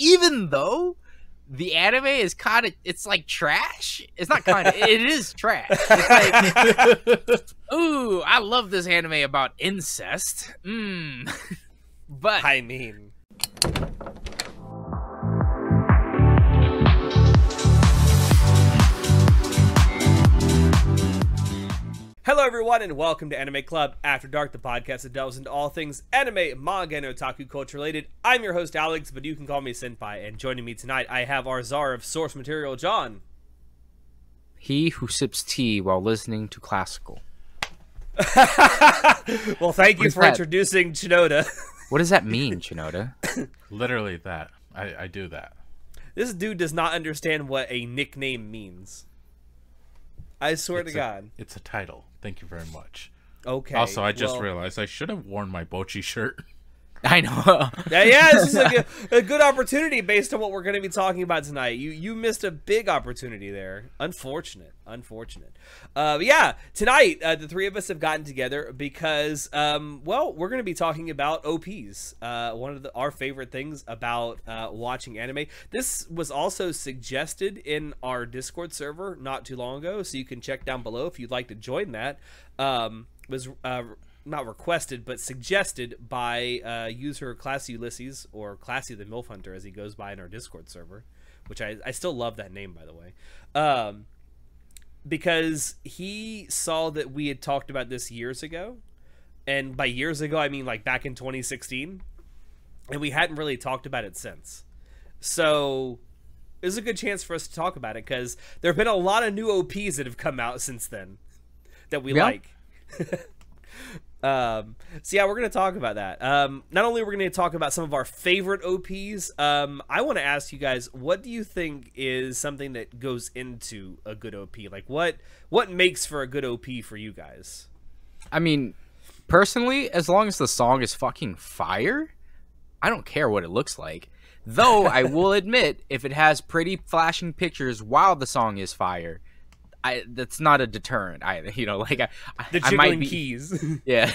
even though the anime is kind of, it's like trash. It's not kind of, it is trash. It's like, ooh, I love this anime about incest. Mm. But I mean, hello everyone and welcome to Anime Club After Dark, the podcast that delves into all things anime, manga, and otaku culture related. I'm your host Alex, but you can call me Senpai, and joining me tonight I have our czar of source material, John. He who sips tea while listening to classical. Well, thank you for introducing Shinoda. What does that mean, Shinoda? Literally that. I do that. This dude does not understand what a nickname means. I swear to God. It's a title. Thank you very much. Okay. Also, I just realized I should have worn my Bochi shirt. I know. yeah, this is a good opportunity based on what we're going to be talking about tonight. You missed a big opportunity there. Unfortunate. Unfortunate. Yeah, tonight, the three of us have gotten together because, well, we're going to be talking about OPs. One of our favorite things about watching anime. This was also suggested in our Discord server not too long ago, so you can check down below if you'd like to join that. Was not requested, but suggested by user Classy Ulysses, or Classy the MILF Hunter, as he goes by in our Discord server, which I still love that name, by the way, because he saw that we had talked about this years ago, and by years ago, I mean like back in 2016, and we hadn't really talked about it since. So it was a good chance for us to talk about it, because there have been a lot of new OPs that have come out since then that we like. So yeah, we're going to talk about that. Not only we're going to talk about some of our favorite OPs, I want to ask you guys, what do you think is something that goes into a good OP? Like what makes for a good OP for you guys? I mean, personally, as long as the song is fucking fire, I don't care what it looks like. Though I will admit, if it has pretty flashing pictures while the song is fire, that's not a deterrent either, you know, like I might be keys. Yeah.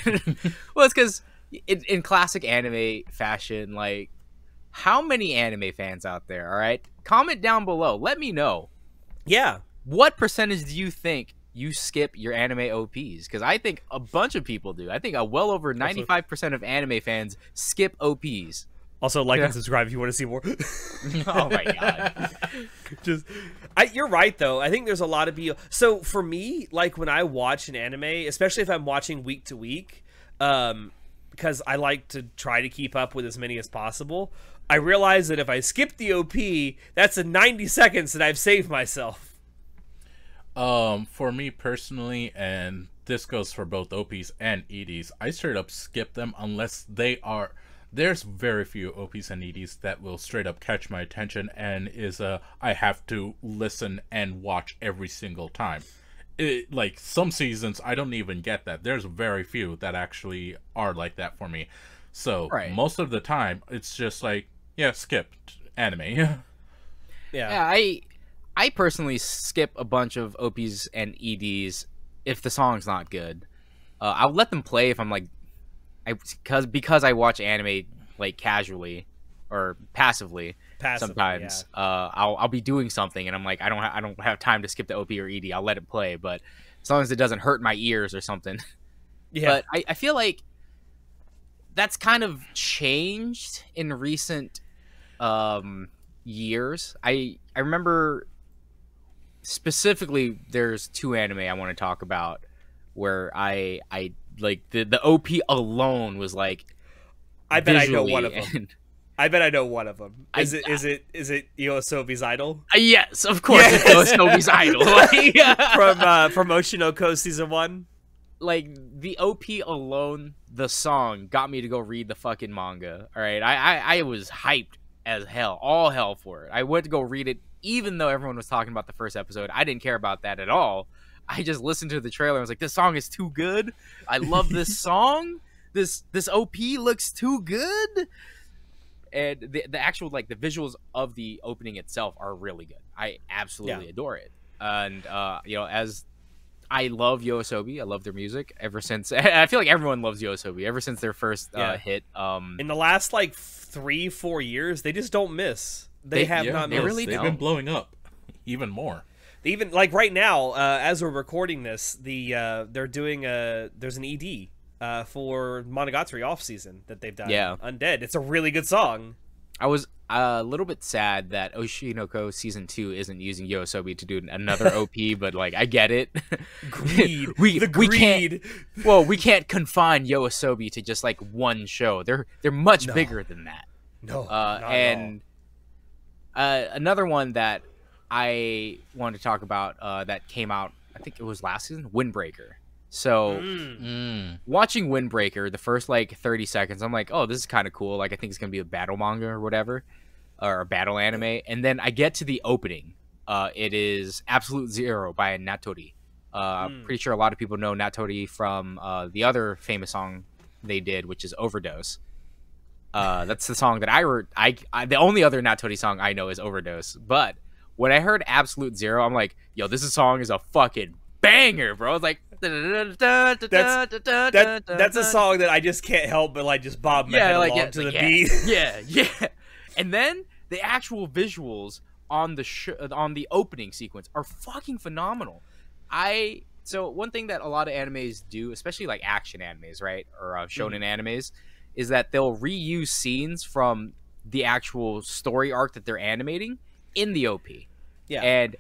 Well, it's because in classic anime fashion, like, how many anime fans out there? All right, comment down below, let me know. Yeah, what percentage do you think you skip your anime OPs? Because I think a bunch of people do. I think well over 95% of anime fans skip OPs. Also, like and subscribe if you want to see more. Oh my God. You're right, though. I think there's a lot of people. So for me, like when I watch an anime, especially if I'm watching week to week, because I like to try to keep up with as many as possible, I realize that if I skip the OP, that's the 90 seconds that I've saved myself. For me personally, and this goes for both OPs and EDs, I straight up skip them unless they are... There's very few OPs and EDs that will straight up catch my attention and is I have to listen and watch every single time. Like some seasons, I don't even get that. There's very few that actually are like that for me. So most of the time, it's just like, yeah, skipped anime. Yeah, I personally skip a bunch of OPs and EDs if the song's not good. I'll let them play if I'm like, because I watch anime like casually or passively sometimes. Yeah. I'll be doing something and I'm like, I don't have time to skip the OP or ED. I'll let it play, but as long as it doesn't hurt my ears or something. Yeah. But I feel like that's kind of changed in recent years. I remember specifically there's two anime I want to talk about where I like the OP alone was like, I bet I know one of them. I bet I know one of them. Is it Yoasobi's Idol? Yes, of course. Yes. It's Yoasobi's Idol. Like, from Oshi no Ko season 1. Like the OP alone, the song got me to go read the fucking manga. All right, I was hyped as hell, all hell for it. I went to go read it, even though everyone was talking about the first episode. I didn't care about that at all. I just listened to the trailer and was like, this song is too good. I love this song. This OP looks too good. And the actual, like, the visuals of the opening itself are really good. I absolutely adore it. And, you know, as I love Yoasobi. I love their music ever since. I feel like everyone loves Yoasobi ever since their first hit. In the last like 3-4 years, they just don't miss. They have not missed. Really They've been blowing up even more. They even like right now, as we're recording this, the they're doing a there's an ED for Monogatari off season that they've done. Yeah, Undead. It's a really good song. I was a little bit sad that Oshi no Ko season 2 isn't using Yoasobi to do another OP, but like I get it. Greed. we can't. Well, we can't confine Yoasobi to just like one show. They're much bigger than that. No. And another one that I wanted to talk about that came out, I think it was last season, Windbreaker. So watching Windbreaker, the first like 30 seconds, I'm like, oh, this is kind of cool. Like I think it's going to be a battle manga or whatever, or a battle anime. And then I get to the opening. It is Absolute Zero by Natori. I'm pretty sure a lot of people know Natori from the other famous song they did, which is Overdose. That's the song that I the only other Natori song I know is Overdose. But when I heard Absolute Zero, I'm like, yo, this song is a fucking banger, bro. I was like, that's a song that I just can't help but like just bob my head along to the beat. Yeah. And then the actual visuals on the opening sequence are fucking phenomenal. So one thing that a lot of animes do, especially like action animes, right, or shonen animes, is that they'll reuse scenes from the actual story arc that they're animating in the OP. Yeah. And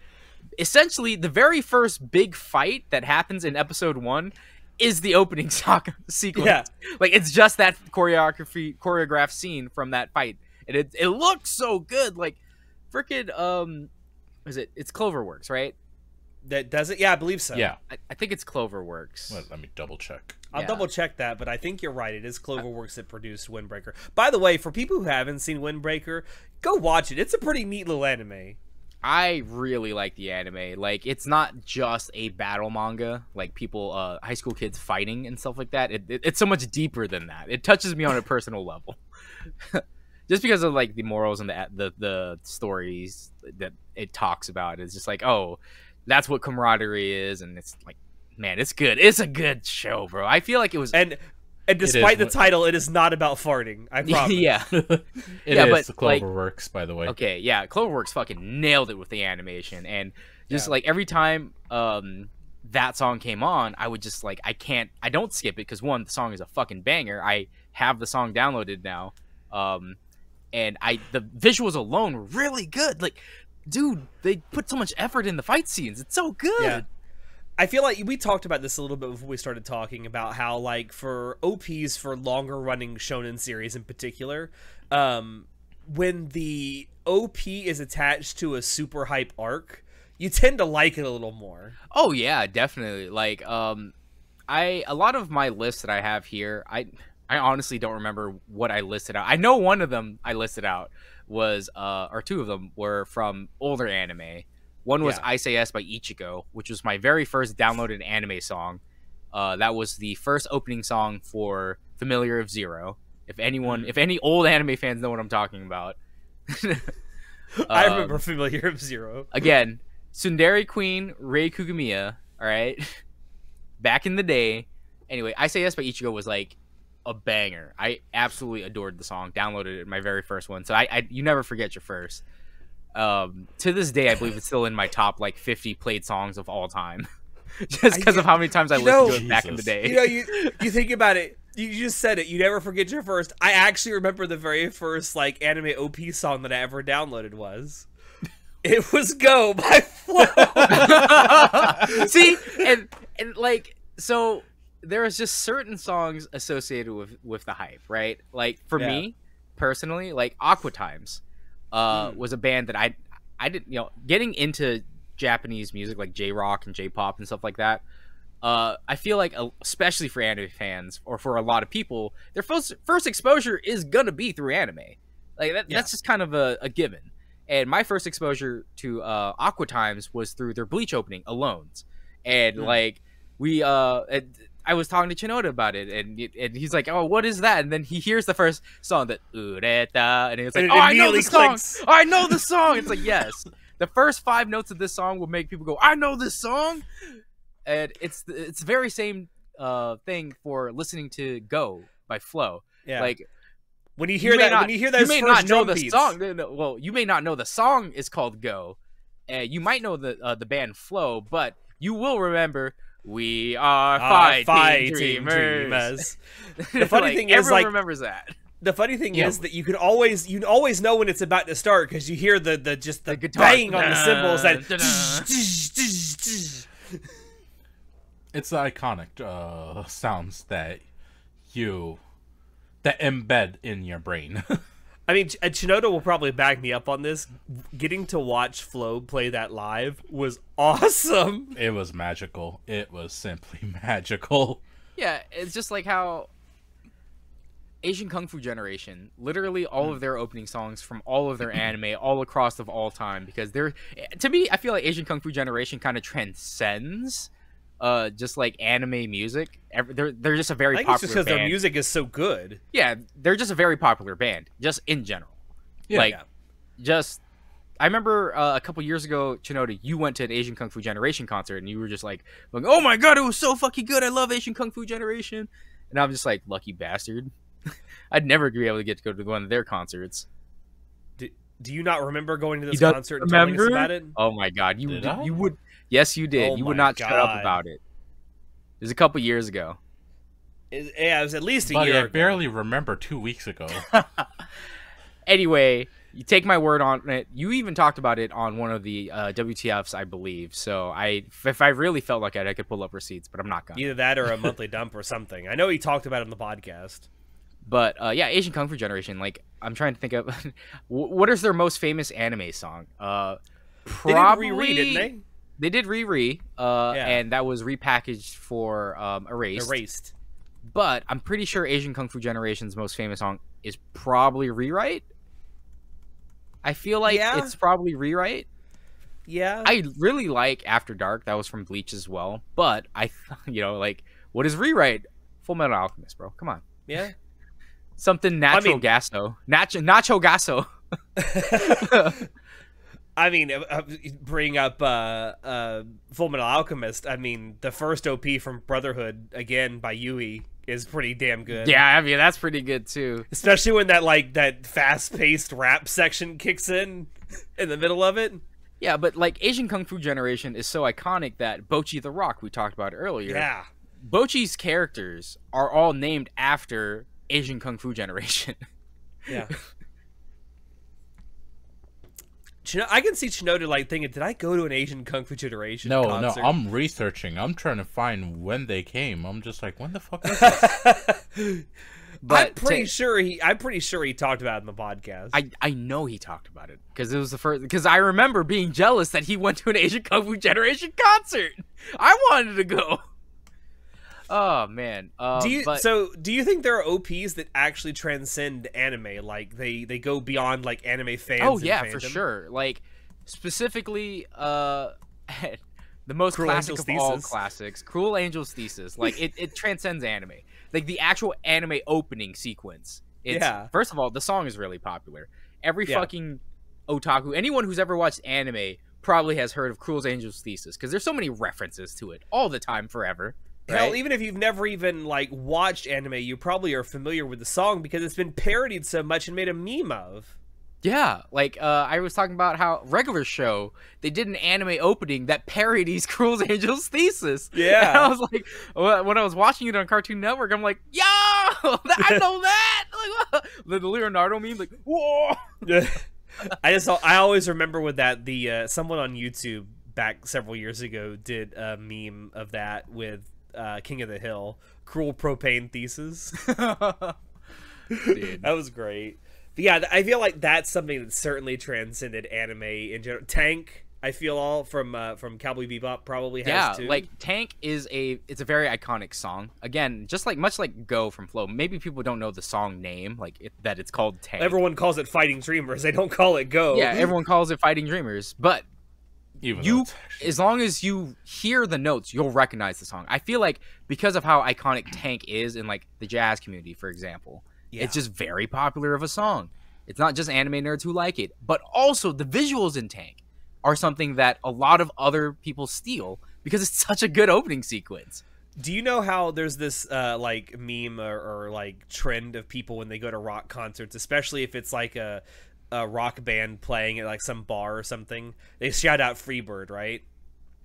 essentially, the very first big fight that happens in episode 1 is the opening sequence. Yeah. Like, it's just that choreographed scene from that fight. And it looks so good. Like, freaking, it's Cloverworks, right? That does it? Yeah, I believe so. Yeah. I think it's Cloverworks. Well, let me double check. I'll double check that, but I think you're right. It is Cloverworks that produced Windbreaker. By the way, for people who haven't seen Windbreaker, go watch it. It's a pretty neat little anime. I really like the anime. Like, it's not just a battle manga, like people, high school kids fighting and stuff like that. It's so much deeper than that. It touches me on a personal level, just because of like the morals and the stories that it talks about. It's just like, oh, that's what camaraderie is, and it's like, man, it's good. It's a good show, bro. I feel like it was. And despite the title, it is not about farting. I promise. Yeah, it is. But Cloverworks, like, by the way. Okay, yeah, Cloverworks fucking nailed it with the animation, and just like every time that song came on, I would just like I don't skip it because one, the song is a fucking banger. I have the song downloaded now, and the visuals alone were really good. Like, dude, they put so much effort in the fight scenes. It's so good. Yeah. I feel like we talked about this a little bit before we started talking about how, like, for OPs for longer-running shonen series in particular, when the OP is attached to a super hype arc, you tend to like it a little more. Oh, yeah, definitely. Like, a lot of my lists that I have here, I honestly don't remember what I listed out. I know one of them I listed out was, or two of them were from older anime. One was I Say Yes by Ichigo, which was my very first downloaded anime song. That was the first opening song for Familiar of Zero. If any old anime fans know what I'm talking about. I remember Familiar of Zero. Again, Tsundere Queen Rei Kugumiya, all right? Back in the day. Anyway, I Say Yes by Ichigo was like a banger. I absolutely adored the song, downloaded it, my very first one. So you never forget your first. To this day, I believe it's still in my top like 50 played songs of all time, just because of how many times I listened to it back in the day. You know, you think about it. You just said it. You never forget your first. I actually remember the very first like anime OP song that I ever downloaded was. It was "Go" by Flow. See, and like so, there is just certain songs associated with the hype, right? Like for me personally, like Aqua Times. Was a band that I didn't, you know, getting into Japanese music like J-rock and J-pop and stuff like that. I feel like, especially for anime fans or for a lot of people, their first exposure is gonna be through anime. Like that's just kind of a given. And my first exposure to Aqua Times was through their Bleach opening, Alones. And like I was talking to Shinoda about it, and he's like, "Oh, what is that?" And then he hears the first song that "Ureta," and he's like, "Oh, I know the song! I know the song!" It's like, yes, the first 5 notes of this song will make people go, "I know this song." and it's the very same thing for listening to "Go" by Flow. Yeah. Like when you hear that, when you hear those, you may not know the song. Well, you may not know the song is called "Go." You might know the band Flow, but you will remember. We are fighting dreamers. The funny thing is, everyone remembers that. The funny thing is that you could always know when it's about to start because you hear the just the guitar bang on the cymbals. That it's the iconic sounds that you embed in your brain. I mean, Shinoda will probably back me up on this. Getting to watch Flow play that live was awesome. It was magical. It was simply magical. Yeah, it's just like how Asian Kung Fu Generation, literally all of their opening songs from all of their anime, all across of all time, because they're, to me, I feel like Asian Kung Fu Generation kind of transcends just like anime music. They're just a very popular band. I think it's just because their music is so good. Yeah, they're just a very popular band, just in general. Yeah, like, just, I remember a couple years ago, Shinoda, you went to an Asian Kung Fu Generation concert, and you were just like, oh my god, it was so fucking good, I love Asian Kung Fu Generation. And I'm just like, lucky bastard. I'd never be able to get to go to one of their concerts. Do you not remember going to this concert and telling us about it? Oh my god, you would... Yes, you did. Oh, you would not shut up about it. It was a couple years ago. Yeah, it was at least a year ago. I barely remember 2 weeks ago. Anyway, you take my word on it. You even talked about it on one of the WTFs, I believe. So if I really felt like it, I could pull up receipts, but I'm not going to. Either that or a monthly dump or something. I know he talked about it on the podcast. But yeah, Asian Kung Fu Generation. Like, I'm trying to think of what is their most famous anime song? Probably, they didn't reread it, didn't they? They did re-re, and that was repackaged for Erased. Erased. But I'm pretty sure Asian Kung Fu Generation's most famous song is probably Rewrite. I feel like it's probably Rewrite. Yeah. I really like After Dark. That was from Bleach as well. But, you know, like, what is Rewrite? Fullmetal Alchemist, bro. Come on. Yeah. Something Nacho Gasso. Nacho Gasso. I mean, bring up Fullmetal Alchemist. I mean, the first OP from Brotherhood, again, by Yui, is pretty damn good. Yeah, I mean, that's pretty good, too. Especially when that, like, that fast-paced rap section kicks in the middle of it. Yeah, but, like, Asian Kung Fu Generation is so iconic that Bochi the Rock, we talked about earlier. Yeah. Bochi's characters are all named after Asian Kung Fu Generation. Yeah. I can see Shinoda like thinking, did I go to an Asian Kung Fu Generation concert? No, I'm researching. I'm trying to find when they came. I'm just like, when the fuck was this? But I'm pretty sure he talked about it in the podcast. I know he talked about it because it was the first. Because I remember being jealous that he went to an Asian Kung Fu Generation concert. I wanted to go. Oh man. Do you think there are OPs that actually transcend anime? Like they go beyond like anime fans? Oh yeah, for sure. Like specifically, the most classic of all classics, Cruel Angel's Thesis. Like it transcends anime. Like the actual anime opening sequence. Yeah. First of all, the song is really popular. Every fucking otaku, anyone who's ever watched anime, probably has heard of Cruel Angel's Thesis because there's so many references to it all the time, forever. Right? Hell, even if you've never even, like, watched anime, you probably are familiar with the song because it's been parodied so much and made a meme of. Yeah, like, I was talking about how Regular Show, they did an anime opening that parodies Cruel Angel's Thesis. Yeah. And I was like, when I was watching it on Cartoon Network, I'm like, yo, I know that! Like, the Leonardo meme, like, whoa! I always remember with that, the, someone on YouTube back several years ago did a meme of that with King of the Hill, Cruel Propane Thesis. Dude. That was great. But yeah, I feel like that's something that certainly transcended anime in general. Tank, I feel from Cowboy Bebop probably has too. Yeah, like Tank is a very iconic song. Again, just like much like Go from Flow. Maybe people don't know the song name, like that it's called Tank. Everyone calls it Fighting Dreamers. They don't call it Go. Yeah, everyone calls it Fighting Dreamers, but as long as you hear the notes, you'll recognize the song. I feel like because of how iconic Tank is in like the jazz community, for example, it's just very popular of a song. It's not just anime nerds who like it, but also the visuals in Tank are something that a lot of other people steal because it's such a good opening sequence. Do you know how there's this like meme or like trend of people when they go to rock concerts, especially if it's like a rock band playing at like some bar or something, they shout out Freebird, right?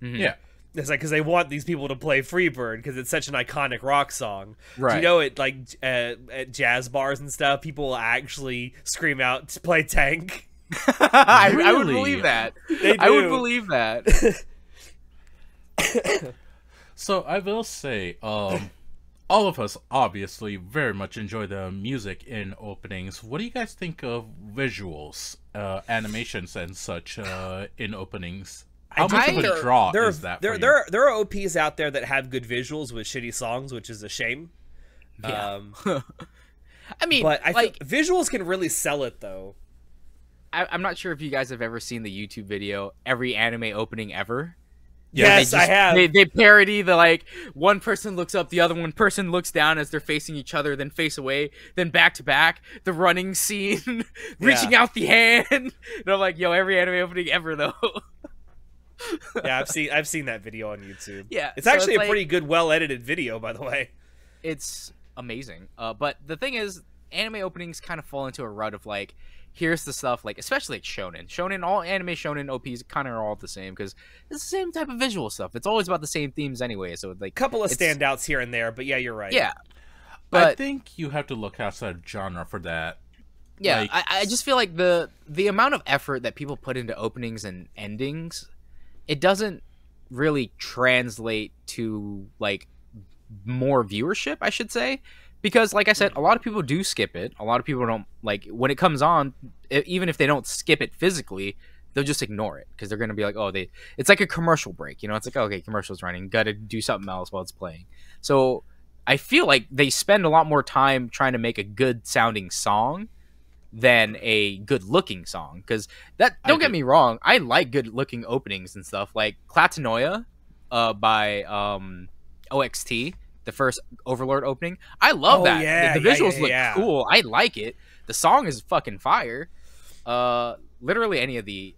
Mm-hmm. Yeah. It's like, because they want these people to play Freebird because it's such an iconic rock song. Right. Do you know it, like at jazz bars and stuff, people will actually scream out to play Tank? Really? I would believe that. They do. I would believe that. So I will say, all of us obviously very much enjoy the music in openings. What do you guys think of visuals, animations and such in openings? How much of a draw is that for you? There are OPs out there that have good visuals with shitty songs, which is a shame. Yeah. I mean, but I like, visuals can really sell it, though. I'm not sure if you guys have ever seen the YouTube video, Every Anime Opening Ever. Yes, I have. They parody the, like, one person looks up, the other one person looks down as they're facing each other, then face away, then back to back, the running scene, reaching out the hand. And I'm like, yo, every anime opening ever, though. Yeah, I've seen that video on YouTube. Yeah, it's actually a pretty good, well-edited video, by the way. It's amazing. But the thing is, anime openings kind of fall into a rut of like, here's the stuff like, especially like shonen. Shonen, all anime shonen OPs kind of are all the same because it's the same type of visual stuff. It's always about the same themes anyway. So like, couple of standouts here and there, but yeah, you're right. Yeah, but I think you have to look outside genre for that. Yeah, like, I just feel like the amount of effort that people put into openings and endings, it doesn't really translate to like more viewership, I should say, because like I said, a lot of people do skip it. A lot of people don't, like, when it comes on, even if they don't skip it physically, they'll just ignore it because they're going to be like, oh, it's like a commercial break, you know? It's like, okay, commercial's running, got to do something else while it's playing. So I feel like they spend a lot more time trying to make a good sounding song than a good looking song, because that, don't get me wrong, I like good looking openings and stuff, like Clatanoia by OXT, the first Overlord opening. I love that. Yeah, the visuals look cool. I like it. The song is fucking fire. Literally any of the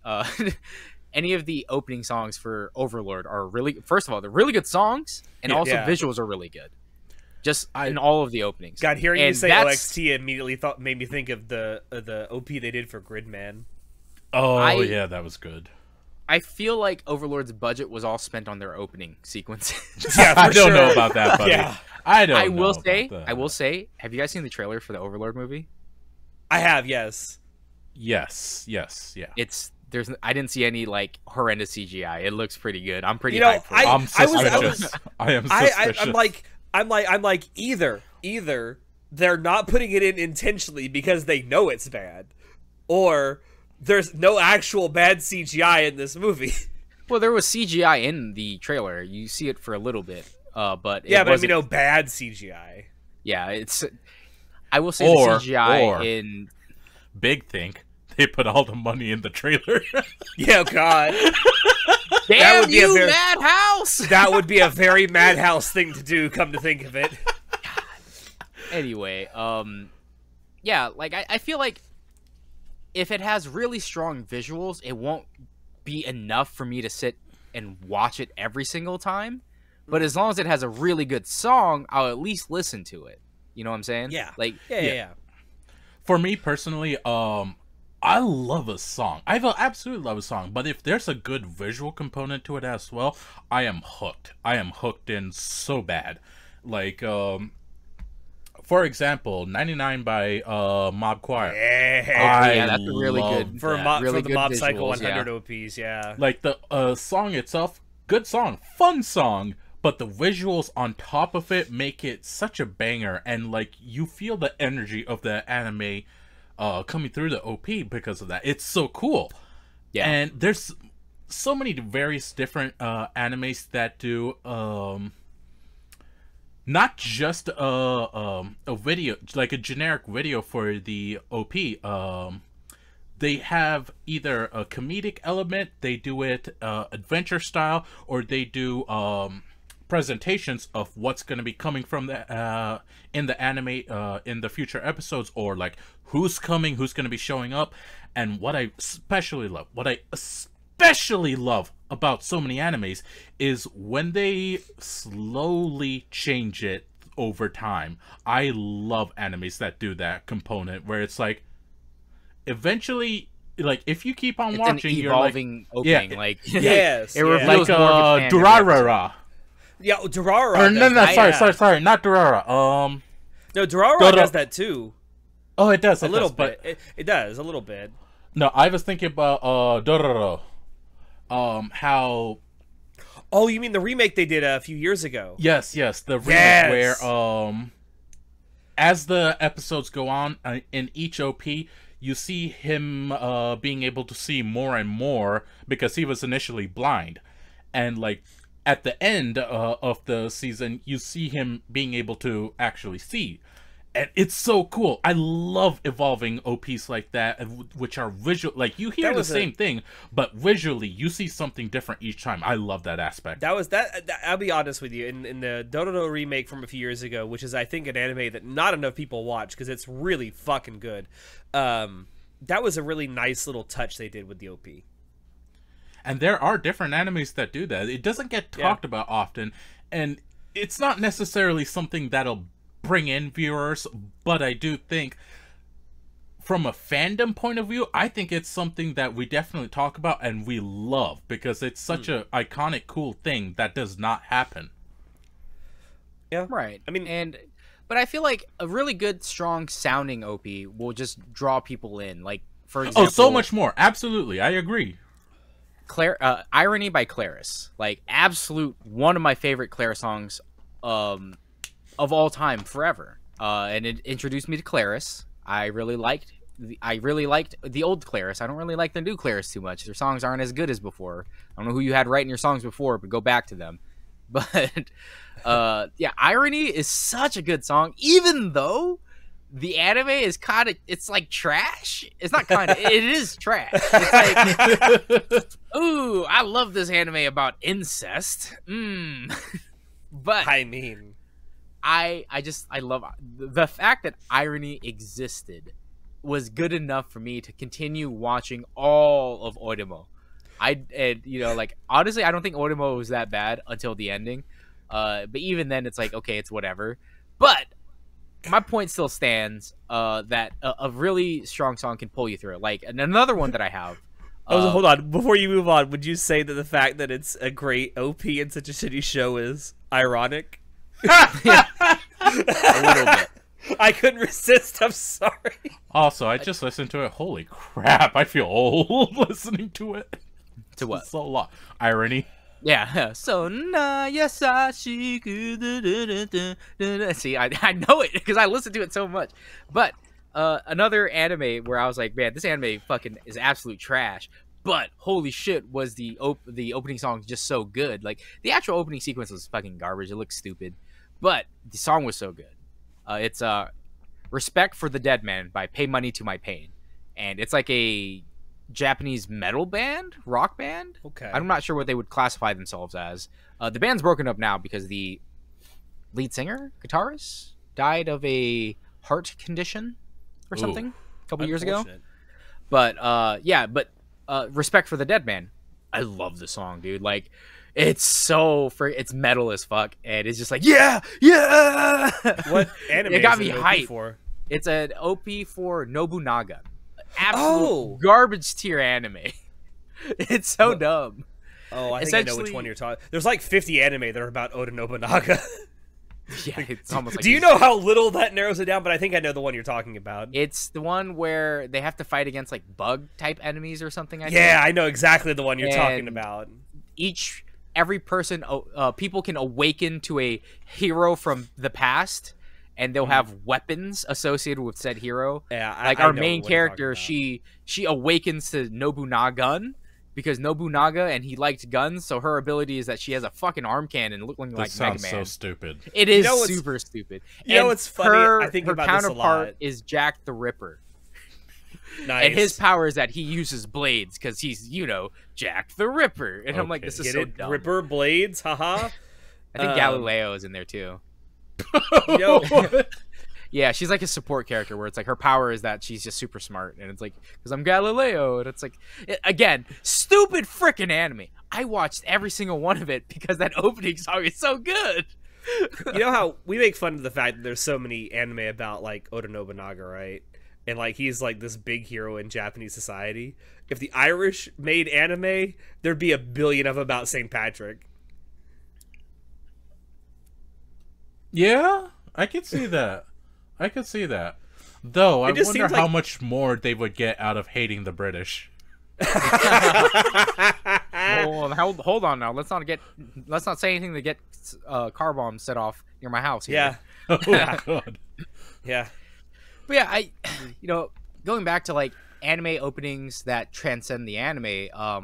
any of the opening songs for Overlord are really, first of all, they're really good songs, and also visuals are really good. Just in all of the openings. God, hearing you say OXT immediately made me think of the OP they did for Gridman. Oh, yeah, that was good. I feel like Overlord's budget was all spent on their opening sequences. Yeah, I don't know about that, buddy. Yeah. I will say, have you guys seen the trailer for the Overlord movie? I have, yes. Yes, yeah. I didn't see any like horrendous CGI. It looks pretty good. I'm pretty hyped for it. I'm suspicious. I'm like either they're not putting it in intentionally because they know it's bad, or there's no actual bad CGI in this movie. Well, there was CGI in the trailer. You see it for a little bit, but yeah, but I mean, no bad CGI. Yeah, it's. I will say the CGI in Big Think, they put all the money in the trailer. Yeah, God. Damn you, Madhouse! That would be a very Madhouse thing to do, come to think of it. God. Anyway, yeah, like, I feel like if it has really strong visuals, it won't be enough for me to sit and watch it every single time. But as long as it has a really good song, I'll at least listen to it. You know what I'm saying? Yeah. Like, yeah. For me, personally, I love a song. I absolutely love a song, but if there's a good visual component to it as well, I am hooked. I am hooked in so bad. Like, for example, 99 by Mob Choir. Yeah, that's really good. For the Mob Psycho 100 OPs, yeah. Like, the song itself, good song, fun song, but the visuals on top of it make it such a banger, and, like, you feel the energy of the anime coming through the OP because of that. It's so cool. Yeah. And there's so many various different animes that do not just a video, like a generic video for the OP. They have either a comedic element, they do it adventure style, or they do presentations of what's going to be coming from the in the anime in the future episodes, or like who's coming, who's going to be showing up. And what I especially love, what I especially love about so many animes is when they slowly change it over time. I love animes that do that component where it's like, eventually, like, if you keep on watching, you're like, evolving opening, like, yes, it reveals more of a fan. Durarara. Yeah, Durarara. Or, sorry, not Durarara. No, Durarara does that too. Oh, it does a little bit. But it does a little bit. No, I was thinking about Dororo. How? Oh, you mean the remake they did a few years ago? Yes, yes, the remake where as the episodes go on in each OP, you see him being able to see more and more because he was initially blind, and like at the end of the season, you see him being able to actually see. And it's so cool. I love evolving OPs like that, which are visual. Like, you hear the same thing, but visually, you see something different each time. I love that aspect. That was that. I'll be honest with you. In the Dororo remake from a few years ago, which is, I think, an anime that not enough people watch because it's really fucking good. That was a really nice little touch they did with the OP. And there are different animes that do that. It doesn't get talked about often, and it's not necessarily something that'll bring in viewers, but I do think from a fandom point of view, I think it's something that we definitely talk about and we love because it's such a iconic, cool thing that does not happen. Yeah. Right. I mean, but I feel like a really good, strong sounding OP will just draw people in. Like, for example, oh, so much more. Absolutely. I agree. Irony by Claris. Like, absolute one of my favorite Claris songs of all time, forever, and it introduced me to Claris. I really liked the old Claris. I don't really like the new Claris too much. Their songs aren't as good as before. I don't know who you had writing your songs before, but go back to them. But yeah, Irony is such a good song, even though the anime is kind of, it's like trash. It's not kind of, it is trash. It's like, ooh, I love this anime about incest. But I mean, I love the fact that Irony existed was good enough for me to continue watching all of Otomo. And you know, like, honestly, I don't think Otomo was that bad until the ending. But even then, it's like, okay, it's whatever. But my point still stands that a really strong song can pull you through. Like, and another one that I have. Oh, hold on. Before you move on, would you say that the fact that it's a great OP in such a shitty show is ironic? A little bit. I couldn't resist. I'm sorry. Also, I just listened to it. Holy crap! I feel old listening to it. To what? So long. Irony. Yeah. So na yasashi. See, I know it because I listen to it so much. But another anime where I was like, man, this anime fucking is absolute trash. But holy shit, was the opening song just so good? Like, the actual opening sequence was fucking garbage. It looked stupid, but the song was so good. It's "Respect for the Dead Man" by Pay Money to My Pain, and it's like a Japanese metal band, rock band. Okay, I'm not sure what they would classify themselves as. The band's broken up now because the lead singer, guitarist, died of a heart condition or something a couple years ago. But yeah, but. Respect for the Dead Man. I love the song, dude. Like, it's so it's metal as fuck, and it's just like, yeah, yeah. What anime? It got me hyped. For? It's an OP for Nobunaga. Absolute garbage tier anime. It's so dumb. Oh, I think I know which one you're talking. There's like 50 anime that are about Oda Nobunaga. Yeah, it's almost like, do you know how little that narrows it down? But I think I know the one you're talking about. It's the one where they have to fight against like bug type enemies or something. I think. I know exactly the one you're talking about. Every person, people can awaken to a hero from the past, and they'll have weapons associated with said hero. Yeah, like our main character, she awakens to Nobunaga. Because Nobunaga, and he liked guns, so her ability is that she has a fucking arm cannon looking like Mega Man. That sounds so stupid. It is super stupid. You know what's funny? I think about this a lot. Her counterpart is Jack the Ripper. Nice. And his power is that he uses blades, because he's, you know, Jack the Ripper. And I'm like, this is so dumb. Ripper, blades, haha. I think Galileo is in there, too. Yo, Yeah, she's like a support character where it's like her power is that she's just super smart, and it's like, because I'm Galileo, and it's like, again, stupid freaking anime. I watched every single one of it because that opening song is so good. You know how we make fun of the fact that there's so many anime about like Oda Nobunaga, right? And like he's like this big hero in Japanese society. If the Irish made anime, there'd be 1 billion of them about St. Patrick. Yeah, I could see that. I could see that. Though, I wonder how much more they would get out of hating the British. Hold on now. Let's not say anything to get car bombs set off near my house here. Yeah. Oh my God. Yeah. But yeah, you know, going back to like anime openings that transcend the anime, I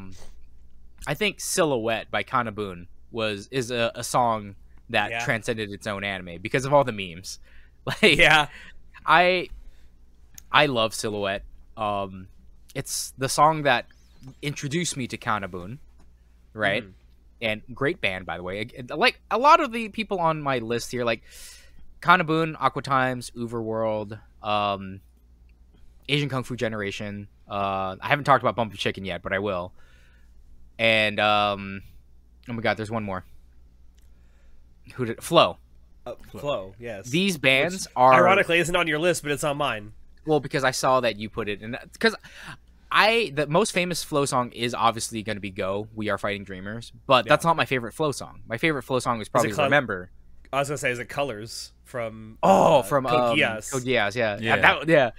think Silhouette by Kanaboon is a song that transcended its own anime because of all the memes. Like, yeah, I love Silhouette. It's the song that introduced me to Kanaboon, right? Mm. And great band, by the way. Like a lot of the people on my list here, like Kanaboon, Aqua Times, Overlord, Asian Kung Fu Generation. I haven't talked about Bump of Chicken yet, but I will. And oh my God, there's one more. Who did Flow? Flow, yes. These bands are ironically isn't on your list, but it's on mine. Well, because I saw that you put it in, because the most famous Flow song is obviously going to be "Go, We Are Fighting Dreamers," but that's not my favorite Flow song. My favorite Flow song is probably "Remember." I was gonna say, is it "Colors" from from Kogias? Kogias, yeah.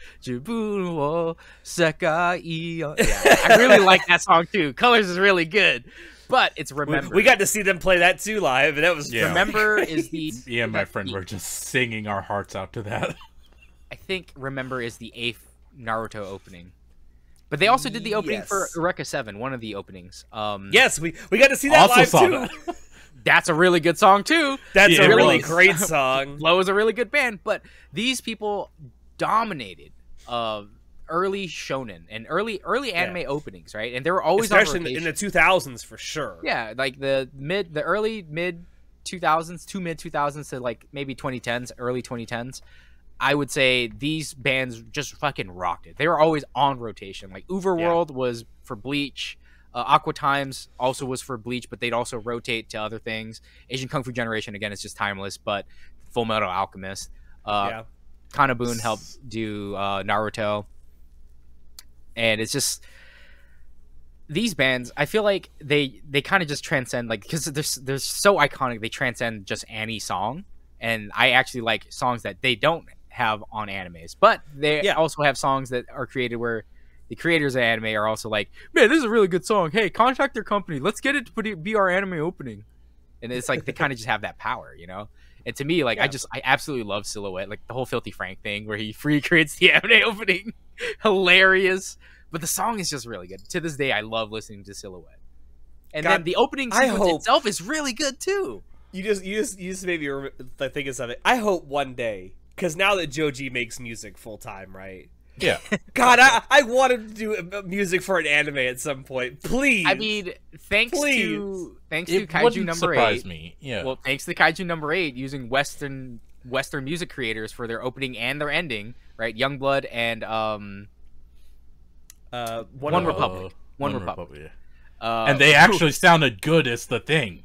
I really like that song too. "Colors" is really good. But it's "Remember." We got to see them play that too live, and that was "Remember" is the my friend were just singing our hearts out to that. I think "Remember" is the 8th Naruto opening, but they also did the opening for Eureka 7, one of the openings. Yes, we got to see that live too. That. That's a really good song too. That's a really great song. Flow is a really good band, but these people dominated early shonen and early anime openings, right? And they were always, especially in the 2000s for sure. Yeah, like the early mid 2000s to mid 2000s to like maybe 2010s, early 2010s. I would say these bands just fucking rocked it. They were always on rotation. Like Overworld was for Bleach, Aqua Times also was for Bleach, but they'd also rotate to other things. Asian Kung Fu Generation, again, it's just timeless, but Fullmetal Alchemist, Kanaboon helped do Naruto. And it's just these bands, I feel like they kind of just transcend, like, because they're so iconic, they transcend just any song. And I actually like songs that they don't have on animes, but they also have songs that are created where the creators of anime are also like, man, this is a really good song. Hey, contact their company. Let's get it to be our anime opening. And it's like they kind of just have that power, you know? And to me, like, I absolutely love Silhouette. Like the whole Filthy Frank thing where he recreates the anime opening. Hilarious. But the song is just really good. To this day, I love listening to Silhouette. And God, then the opening sequence itself is really good too. You just made me think of something. I hope one day, because now that Joji makes music full time, right? Yeah. God, I wanted to do music for an anime at some point. Please. I mean, thanks to Kaiju Number 8. It wouldn't surprise me. Yeah. Well, thanks to Kaiju Number 8 using Western music creators for their opening and their ending, right? Youngblood and One Republic. One Republic. Yeah. And they actually sounded good as the thing.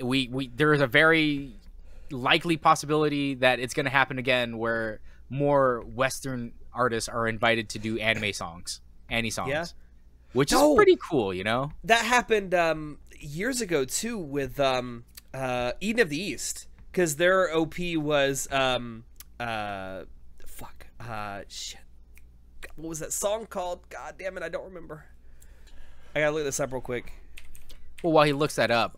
There is a very likely possibility that it's going to happen again, where more Western artists are invited to do anime songs, which is pretty cool, you know. That happened years ago too with Eden of the East, because their OP was shit. What was that song called? God damn it, I don't remember. I gotta look this up real quick. Well, while he looks that up,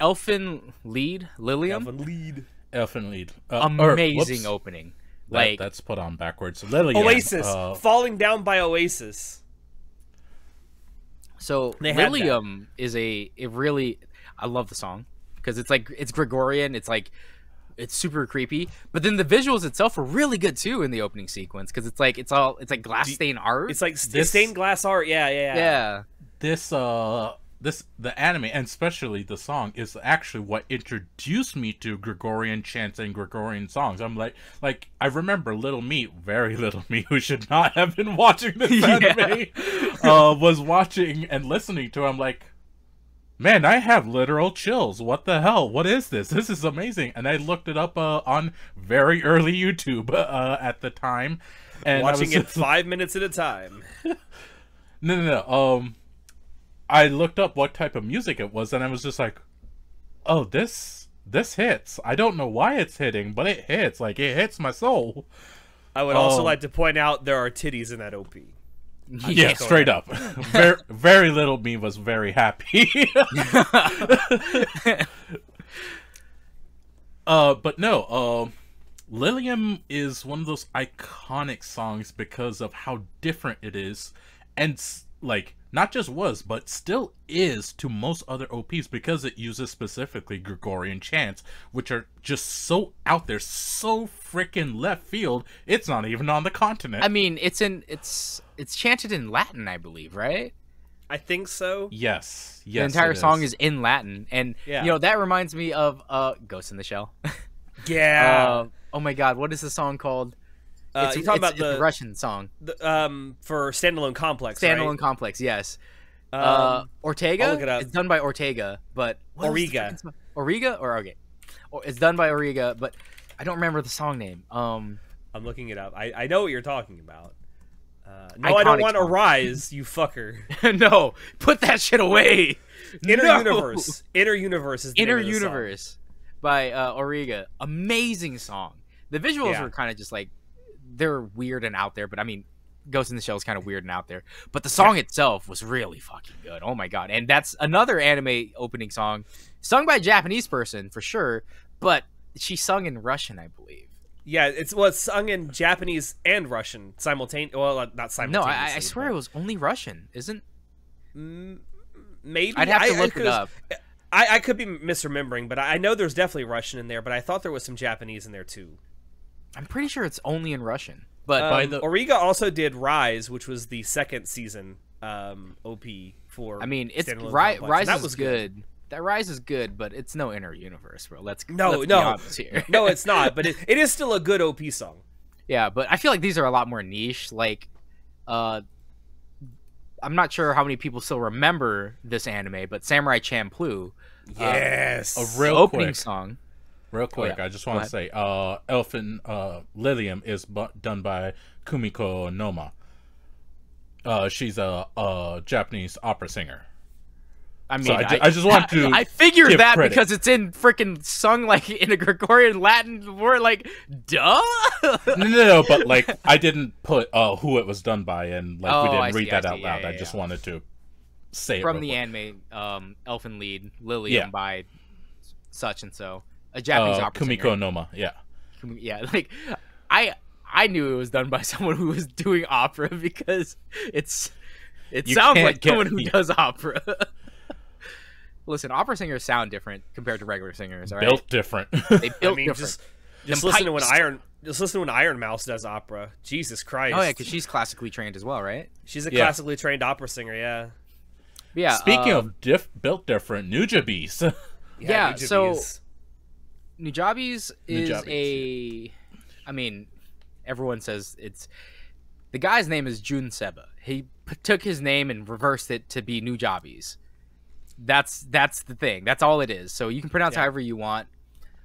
Elfin Lead, Lilium. Elfin Lead. Amazing opening. Like that's put on backwards. So Lilium, Oasis, Falling Down by Oasis. So Lilium is I love the song because it's like it's Gregorian. It's like it's super creepy. But then the visuals itself are really good too in the opening sequence, because it's like glass stained art. It's like stained glass art. Yeah. This the anime, and especially the song, is actually what introduced me to Gregorian chants and Gregorian songs. I'm like I remember Little Me, very Little Me, who should not have been watching this anime, was watching and listening to it. I'm like, man, I have literal chills. What the hell? What is this? This is amazing. And I looked it up on very early YouTube at the time. And watching it 5 minutes at a time. I looked up what type of music it was, and I was just like, oh, this hits. I don't know why it's hitting, but it hits. Like, it hits my soul. I would also like to point out there are titties in that OP. Yeah, straight up. Very, very Little Me was very happy. But no, Lilium is one of those iconic songs because of how different it is, and like, not just was, but still is to most other OPs, because it uses specifically Gregorian chants, which are just so out there, so freaking left field. It's not even on the continent. I mean, it's chanted in Latin, I believe, right? I think so. Yes, yes. The entire song is in Latin, and you know, that reminds me of Ghost in the Shell. Yeah. Oh my God, what is the song called? You're talking about the Russian song. For Standalone Complex, right? Complex, yes. Ortega? I'll look it up. It's done by Ortega, but... Origa. Origa? Or, okay. It's done by Origa, but I don't remember the song name. I'm looking it up. I know what you're talking about. No, I don't want to Arise, you fucker. No, put that shit away. Inner Universe. Inner Universe is the name of the song. Inner Universe by Origa. Amazing song. The visuals were kind of just like... They're weird and out there, but I mean, Ghost in the Shell is kind of weird and out there. But the song itself was really fucking good. Oh my God. And that's another anime opening song sung by a Japanese person for sure, but she sung in Russian, I believe. Yeah, it's sung in Japanese and Russian simultaneously. Well, not simultaneously. No, I swear it was only Russian, isn't? Maybe. I'd have to look it up. I could be misremembering, but I know there's definitely Russian in there, but I thought there was some Japanese in there too. I'm pretty sure it's only in Russian. But by the Origa also did Rise, which was the second season OP for. I mean, it's Rise that was good. That Rise is good, but it's no Inner Universe, bro. Let's be here. No, it's not. But it is still a good OP song. Yeah, but I feel like these are a lot more niche. Like, I'm not sure how many people still remember this anime, but Samurai Champloo. Yes, a real opening song. Real quick, I just want to say, Elfin Lilium is done by Kumiko Noma. She's a Japanese opera singer. I mean, so I just want to. I figured that credit. Because it's in freaking sung like in a Gregorian Latin word, like duh. No, but like I didn't put who it was done by, and like we didn't read that out loud. Yeah, I just wanted to say from the anime, Elfin Lead Lilium by such and so. A Japanese opera singer. Kumiko Noma, yeah, like I knew it was done by someone who was doing opera because it sounds like someone who does opera. Listen, opera singers sound different compared to regular singers. All right? Built different. They built different. Just listen to when Iron Mouse does opera. Jesus Christ! Oh yeah, because she's classically trained as well, right? She's a classically trained opera singer. Yeah. Yeah. Speaking of built different, Nujabes. Yeah. So. Nujabes is I mean, everyone says it's... The guy's name is Jun Seba. He took his name and reversed it to be Nujabes. That's the thing. That's all it is. So you can pronounce however you want.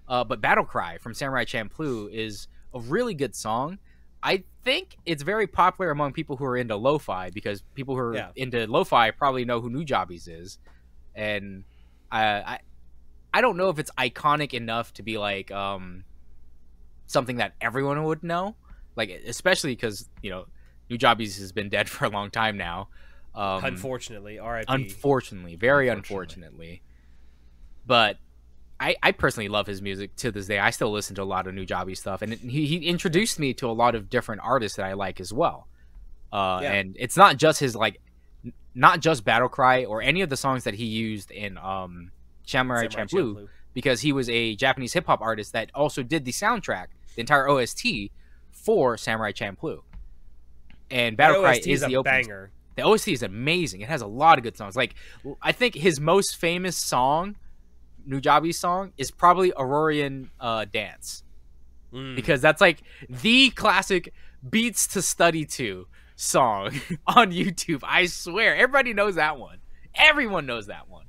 But Battle Cry from Samurai Champloo is a really good song. I think it's very popular among people who are into lo-fi, because people who are into lo-fi probably know who Nujabes is. And I don't know if it's iconic enough to be like something that everyone would know, like especially because you know Nujabes has been dead for a long time now. Unfortunately, R.I.P. Unfortunately, very unfortunately. But I personally love his music to this day. I still listen to a lot of Nujabes stuff, and he introduced me to a lot of different artists that I like as well. And it's not just his not just Battle Cry or any of the songs that he used in Samurai Champloo, because he was a Japanese hip-hop artist that also did the soundtrack, the entire OST for Samurai Champloo. And Battle Cry is the opening banger. The OST is amazing. It has a lot of good songs. Like, I think his most famous song, Nujabes' song, is probably Aurorian Dance. Mm. Because that's like the classic beats to study to song on YouTube. I swear. Everybody knows that one. Everyone knows that one.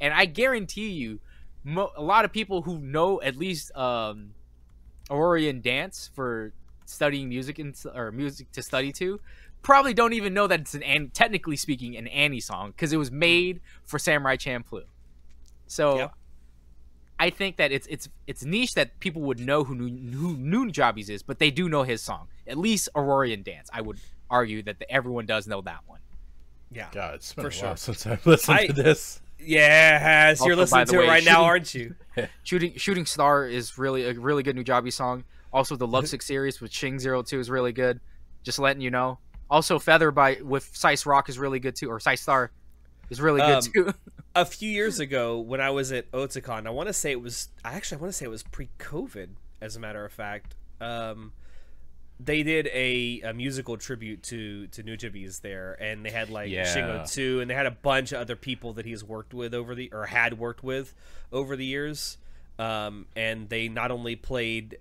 And I guarantee you, a lot of people who know at least Aurorian Dance for studying music and or music to study to probably don't even know that it's an technically speaking an Annie song, because it was made for Samurai Champloo. So yep. I think that it's niche that people would know who knew Nujabes is, but they do know his song, at least Aurorian Dance. I would argue that everyone does know that one. Yeah, God, it's been for a while since I've listened to this. Yeah, you're listening to it right now, aren't you? Shooting Star is really a really good Nujabes song. Also, the Love Sick series with Shing 02 is really good. Just letting you know. Also, Feather with Sice Rock is really good too, or Sice Star is really good too. A few years ago, when I was at Otakon, I want to say it was. I want to say it was pre-COVID, as a matter of fact. They did a musical tribute to Nujabes there, and they had like Shing 02, and they had a bunch of other people that he's worked with over the years. And they not only played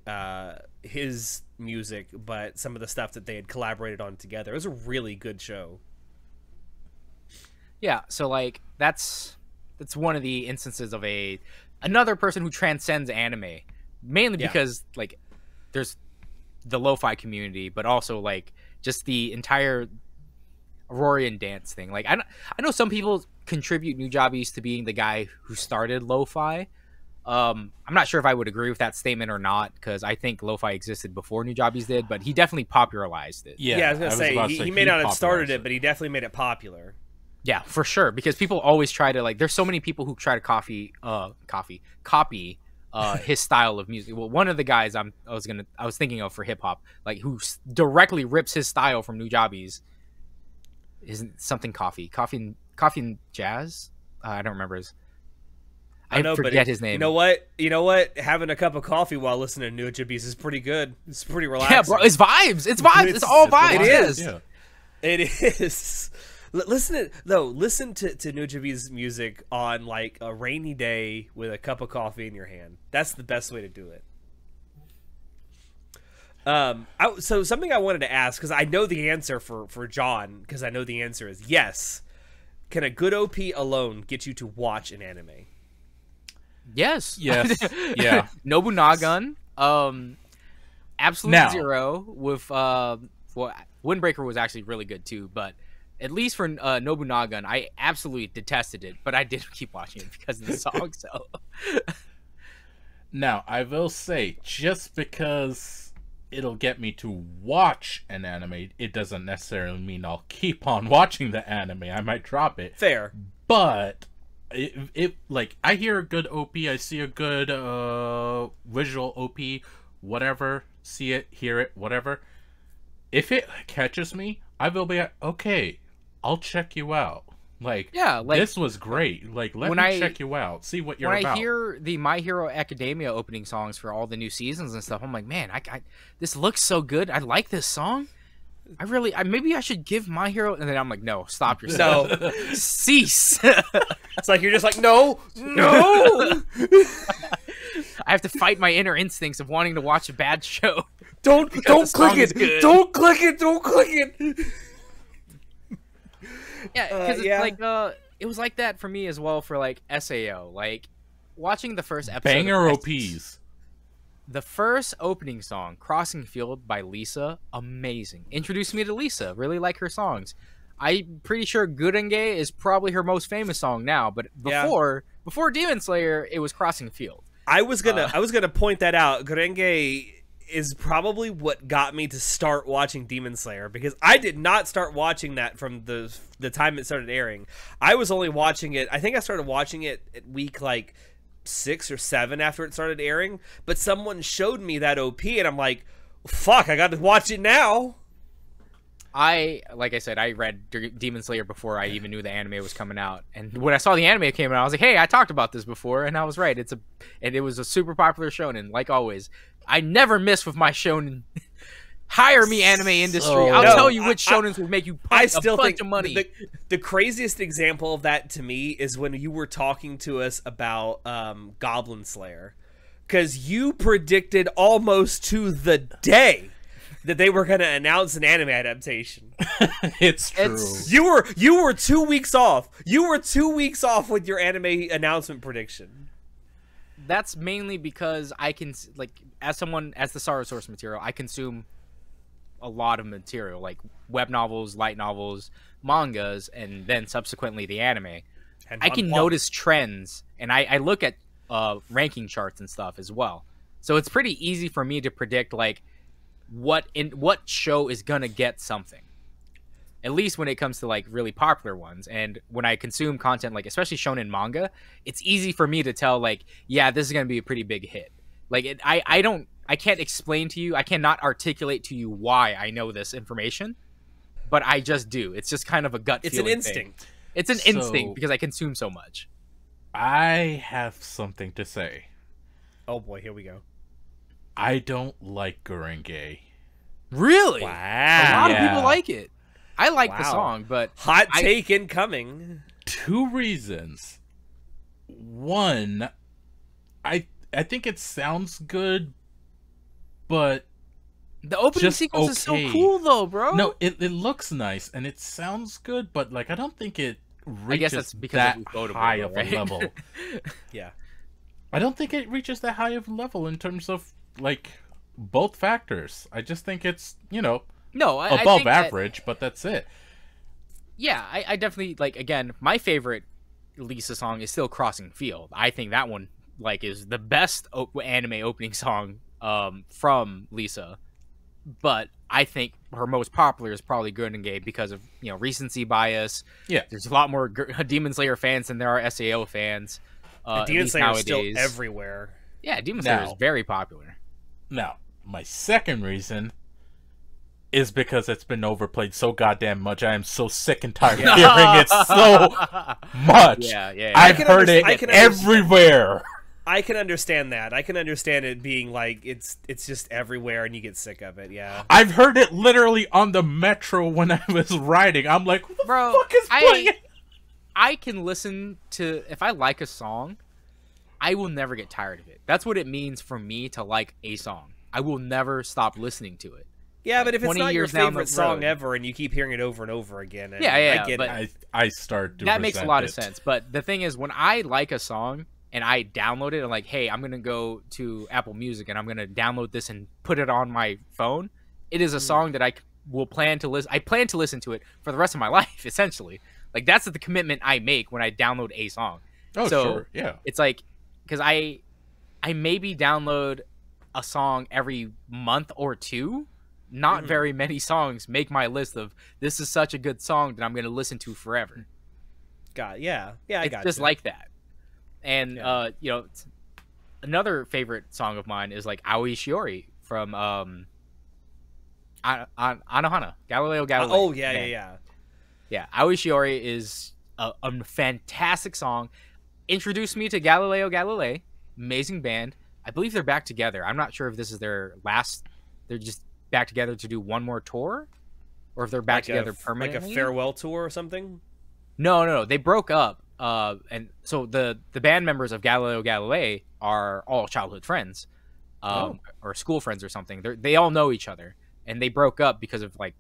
his music, but some of the stuff that they had collaborated on together. It was a really good show. Yeah, so like that's one of the instances of another person who transcends anime, mainly because like there's the lo-fi community, but also like just the entire Aurorian Dance thing. Like I know some people contribute Nujabes to being the guy who started lo-fi. I'm not sure if I would agree with that statement or not, because I think lo-fi existed before Nujabes did, but he definitely popularized it. Yeah, I was going to say, he may not have started it, but he definitely made it popular. Yeah, for sure, because people always try to, like, there's so many people who try to copy his style of music. Well, one of the guys I was thinking of for hip-hop, like, who directly rips his style from Nujabes, isn't something Coffee and Jazz? I don't remember his... I forget his name. You know what? You know what? Having a cup of coffee while listening to Nujabes is pretty good. It's pretty relaxing. Yeah, bro. It's vibes. It's vibes. It's all vibes. It is. Yeah. It is. Listen to Nujabes music on like a rainy day with a cup of coffee in your hand. That's the best way to do it. So something I wanted to ask, because I know the answer for John, because I know the answer is yes. Can a good OP alone get you to watch an anime? Yes. Yes. Yeah. Nobunaga, Absolute Zero with well, Windbreaker was actually really good too, but at least for Nobunaga, I absolutely detested it, but I did keep watching it because of the song. So now I will say, just because it'll get me to watch an anime, it doesn't necessarily mean I'll keep on watching the anime. I might drop it. Fair, but. It like I hear a good OP, I see a good visual OP, whatever, see it, hear it, whatever. If it catches me, I will be like, okay, I'll check you out. Like, yeah, like this was great. Like, let me check you out, see what you're about. When I hear the My Hero Academia opening songs for all the new seasons and stuff, I'm like, man, I this looks so good. I like this song. I maybe I should give My Hero, and then I'm like, no, stop yourself, no. Cease. It's like you're just like, no. I have to fight my inner instincts of wanting to watch a bad show. Don't click it. Don't click it. Yeah, because it's like it was like that for me as well for like SAO. Like watching the first episode. Banger OPs. The first opening song, Crossing Field by Lisa, amazing. Introduced me to Lisa. Really like her songs. I'm pretty sure Gurenge is probably her most famous song now, but before Demon Slayer, it was Crossing Field. I was gonna point that out. Gurenge is probably what got me to start watching Demon Slayer, because I did not start watching that from the time it started airing. I was only watching it. I think I started watching it at week like 6 or 7 after it started airing, but someone showed me that OP and I'm like, fuck, I got to watch it now. Like I said, I read Demon Slayer before I even knew the anime was coming out, and when I saw the anime came out, I was like, hey, I talked about this before, and I was right. It was a super popular shonen. Like always, I never miss with my shonen Hire me, anime industry. I'll tell you which shonens would make you a bunch of money. The craziest example of that to me is when you were talking to us about Goblin Slayer, because you predicted almost to the day that they were going to announce an anime adaptation. It's true. You were 2 weeks off. You were 2 weeks off with your anime announcement prediction. That's mainly because I can, like, as the Sorrow Source material, I consume a lot of material, like web novels, light novels, mangas, and then subsequently the anime. And I can notice trends, and I look at ranking charts and stuff as well. So it's pretty easy for me to predict, like, what show is gonna get something, at least when it comes to like really popular ones. And when I consume content, like especially shonen manga, it's easy for me to tell, like, yeah, this is gonna be a pretty big hit. Like I can't explain to you, I cannot articulate to you why I know this information, but I just do. It's just kind of a gut feeling. It's an instinct thing. It's an instinct because I consume so much. I have something to say. Oh boy, here we go. I don't like Gurenge. Really? Wow. A lot of people like it. I like the song, but... Hot take incoming. Two reasons. One, I think it sounds good, but... The opening sequence is so cool, though, bro. No, it looks nice, and it sounds good, but like I don't think it reaches that high of a level. Yeah. I don't think it reaches that high of a level in terms of like both factors. I just think it's, you know, above average, but that's it. Yeah, I definitely, like, again, my favorite Lisa song is still Crossing Field. I think that one, like, is the best anime opening song from Lisa, but I think her most popular is probably Gurenge because of, you know, recency bias. Yeah, there's a lot more Demon Slayer fans than there are SAO fans. Demon Slayer is still everywhere. Yeah, Demon Slayer is very popular. Now, my second reason is because it's been overplayed so goddamn much. I am so sick and tired of hearing it so much. Yeah. I've heard it everywhere. I can understand that. I can understand it being like it's just everywhere and you get sick of it. Yeah. I've heard it literally on the metro when I was riding. I'm like, what the fuck is playing? I can listen to, if I like a song, I will never get tired of it. That's what it means for me to like a song. I will never stop listening to it. Yeah, like, but if it's not your favorite song ever and you keep hearing it over and over again, and I start to resent it. That makes a lot of sense. But the thing is, when I like a song and I download it, I'm like, hey, I'm gonna go to Apple Music and I'm gonna download this and put it on my phone. It is a song that I will plan to listen. I plan to listen to it for the rest of my life, essentially. Like, that's the commitment I make when I download a song. Oh, so, sure, yeah. It's like, because I maybe download a song every month or two. Not very many songs make my list of, this is such a good song that I'm going to listen to forever. God, yeah. Yeah, I got it. It's just like that. And, you know, another favorite song of mine is, like, Aoi Shiori from Anohana, Galileo Galilei. Oh, yeah. Aoi Shiori is a fantastic song. Introduced me to Galileo Galilei. Amazing band. I believe they're back together. I'm not sure if this is their last... They're just back together to do one more tour? Or if they're back together permanently? Like a farewell tour or something? No. They broke up. And so the band members of Galileo Galilei are all childhood friends. Or school friends or something. They all know each other. And they broke up because of, like,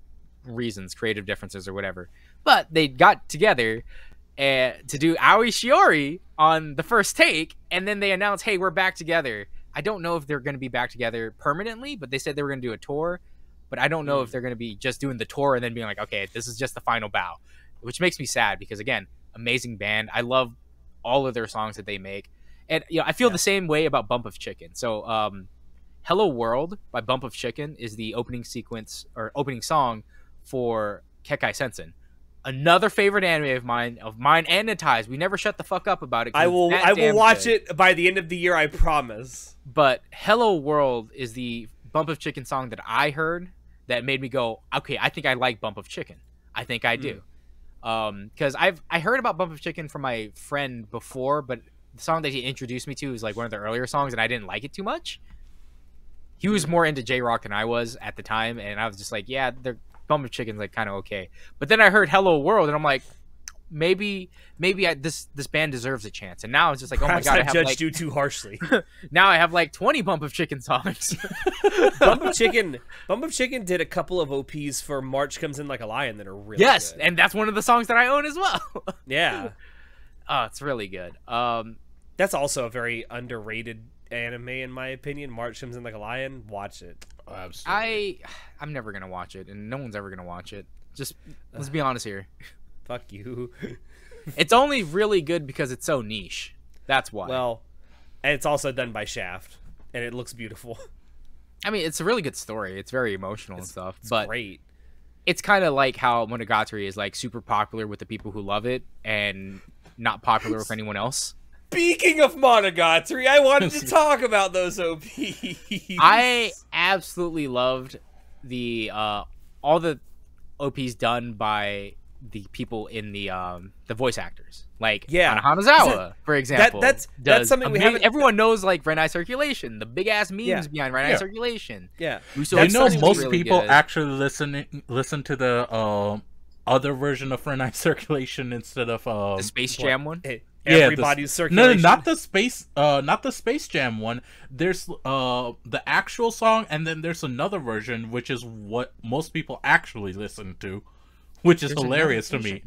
reasons, creative differences or whatever. But they got together to do Aoi Shiori on the first take, and then they announced, hey, we're back together. I don't know if they're going to be back together permanently, but they said they were going to do a tour, but I don't know if they're going to be just doing the tour and then being like, okay, this is just the final bow, which makes me sad because, again, amazing band. I love all of their songs that they make. And, you know, I feel the same way about Bump of Chicken. So Hello World by Bump of Chicken is the opening sequence or opening song for Kekkai Sensen. Another favorite anime of mine, and Natai's. We never shut the fuck up about it. I will watch it by the end of the year, I promise. But Hello World is the Bump of Chicken song that I heard that made me go, okay, I think I like Bump of Chicken. I think I do. Because I heard about Bump of Chicken from my friend before, but the song that he introduced me to is like one of the earlier songs, and I didn't like it too much. he was more into J-Rock than I was at the time, and I was just like, yeah, the Bump of Chicken's like kind of okay. But then I heard Hello World, and I'm like, maybe this band deserves a chance. And now it's just like, perhaps oh my god, I have judged you too harshly. Now I have like 20 Bump of Chicken songs. Bump of Chicken did a couple of OPs for March Comes In Like a Lion that are really good. And that's one of the songs that I own as well. Yeah, oh, it's really good. That's also a very underrated anime in my opinion. March Comes In Like a Lion. Watch it. Oh, absolutely. I'm never gonna watch it, and no one's ever gonna watch it. Just let's be honest here. Fuck you. It's only really good because it's so niche. That's why. Well, and it's also done by Shaft, and it looks beautiful. I mean, it's a really good story. It's very emotional and stuff. It's but great. It's kind of like how Monogatari is like super popular with the people who love it and not popular with anyone else. Speaking of Monogatari, I wanted to talk about those OPs. I absolutely loved the all the OPs done by the people in the voice actors, like Hanazawa, for example. That's something we haven't. Everyone knows like Red Eye Circulation, the big ass memes behind Red Eye Circulation. Yeah, I know most really people good. Actually listen to the other version of Red Eye Circulation instead of the Space Jam one. Everybody's Circulation. No, not the space. Not the Space Jam one. There's the actual song, and then there's another version, which is what most people actually listen to. Which is hilarious to me.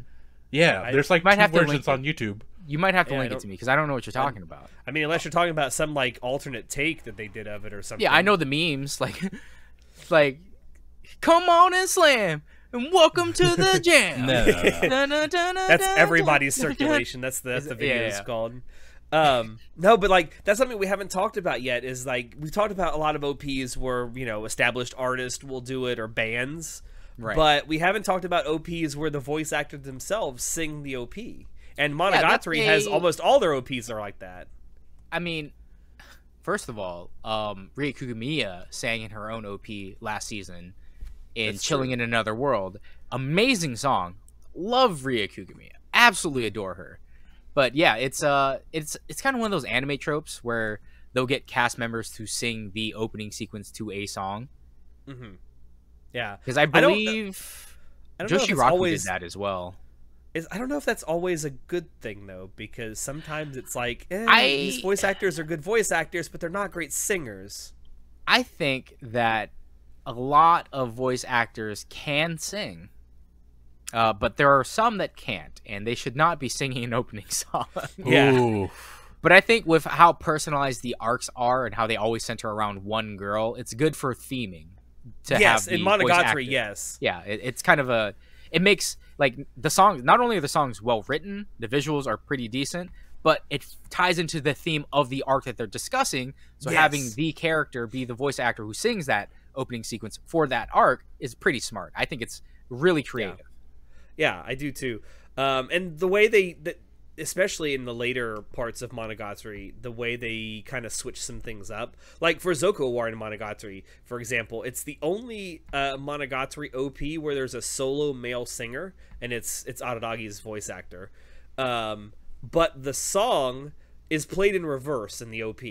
Yeah, there's like two versions on YouTube. You might have to link it to me because I don't know what you're talking about. I mean, unless you're talking about some like alternate take that they did of it or something. Yeah, I know the memes. Like, come on and slam, and welcome to the jam. That's Everybody's Circulation. That's the video it's called. No, but like that's something we haven't talked about yet. Is like we've talked about a lot of OPs where established artists will do it or bands. Right. But we haven't talked about OPs where the voice actors themselves sing the OP. And Monogatari has almost all their OPs are like that. I mean, first of all, Rie Kugumiya sang in her own OP last season in Chilling in Another World. Amazing song. Love Rie Kugumiya. Absolutely adore her. But yeah, it's kind of one of those anime tropes where they'll get cast members to sing the opening sequence to a song. Mm-hmm. Yeah, because I believe Joshiraki did that as well. I don't know if that's always a good thing though, because sometimes it's like these voice actors are good voice actors, but they're not great singers. I think that a lot of voice actors can sing, but there are some that can't, and they should not be singing an opening song. Yeah. But I think with how personalized the arcs are and how they always center around one girl, it's good for theming. Yes, in Monogatari, yes. Yeah, it's kind of a... It makes, like, the song... Not only are the songs well-written, the visuals are pretty decent, but it ties into the theme of the arc that they're discussing. So having the character be the voice actor who sings that opening sequence for that arc is pretty smart. I think it's really creative. Yeah, I do too. And the way they... especially in the later parts of Monogatari, the way they kind of switch some things up. Like for Zoko War in Monogatari, for example, it's the only Monogatari OP where there's a solo male singer, and it's Aradagi's voice actor. But the song is played in reverse in the OP.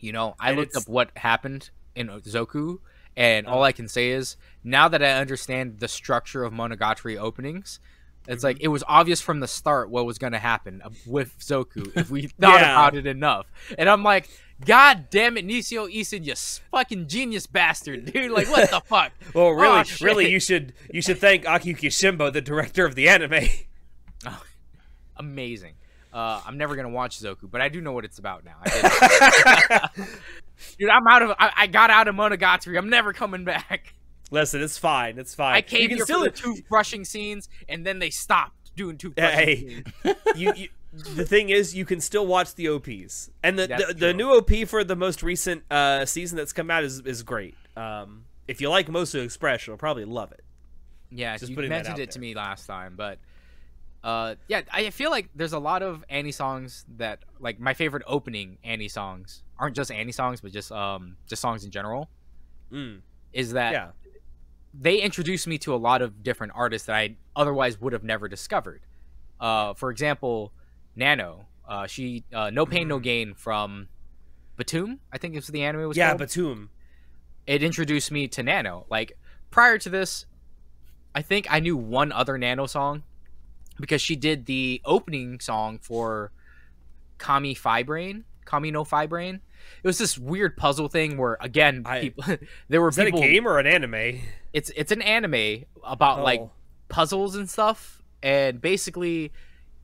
You know, I looked up what happened in Zoku, and all I can say is, now that I understand the structure of Monogatari openings... It's like it was obvious from the start what was going to happen with Zoku if we thought about it enough. And I'm like, god damn it, Nisio Isen, you fucking genius bastard, dude. Like, what the fuck? Well, really, really, you should thank Akiyuki Shimbo, the director of the anime. Oh, amazing. I'm never going to watch Zoku, but I do know what it's about now. Dude, I got out of Monogatari. I'm never coming back. Listen, it's fine. It's fine. I came here for the toothbrushing scenes, and then they stopped doing toothbrushing scenes. The thing is, you can still watch the OPs. And the new OP for the most recent season that's come out is great. If you like Mosu Express, you'll probably love it. Yeah, you mentioned it to me last time. But, yeah, I feel like there's a lot of Annie songs that, like, my favorite opening Annie songs aren't just Annie songs, but just songs in general. Mm. Is that... Yeah. They introduced me to a lot of different artists that I otherwise would have never discovered. For example, Nano, No Pain, No Gain from Batum, I think is the anime was called. Yeah, Batum. It introduced me to Nano. Like, prior to this, I think I knew one other Nano song because she did the opening song for Kami no Fibrain. It was this weird puzzle thing where, again, there were people. Is that a game or an anime? It's an anime about like puzzles and stuff, and basically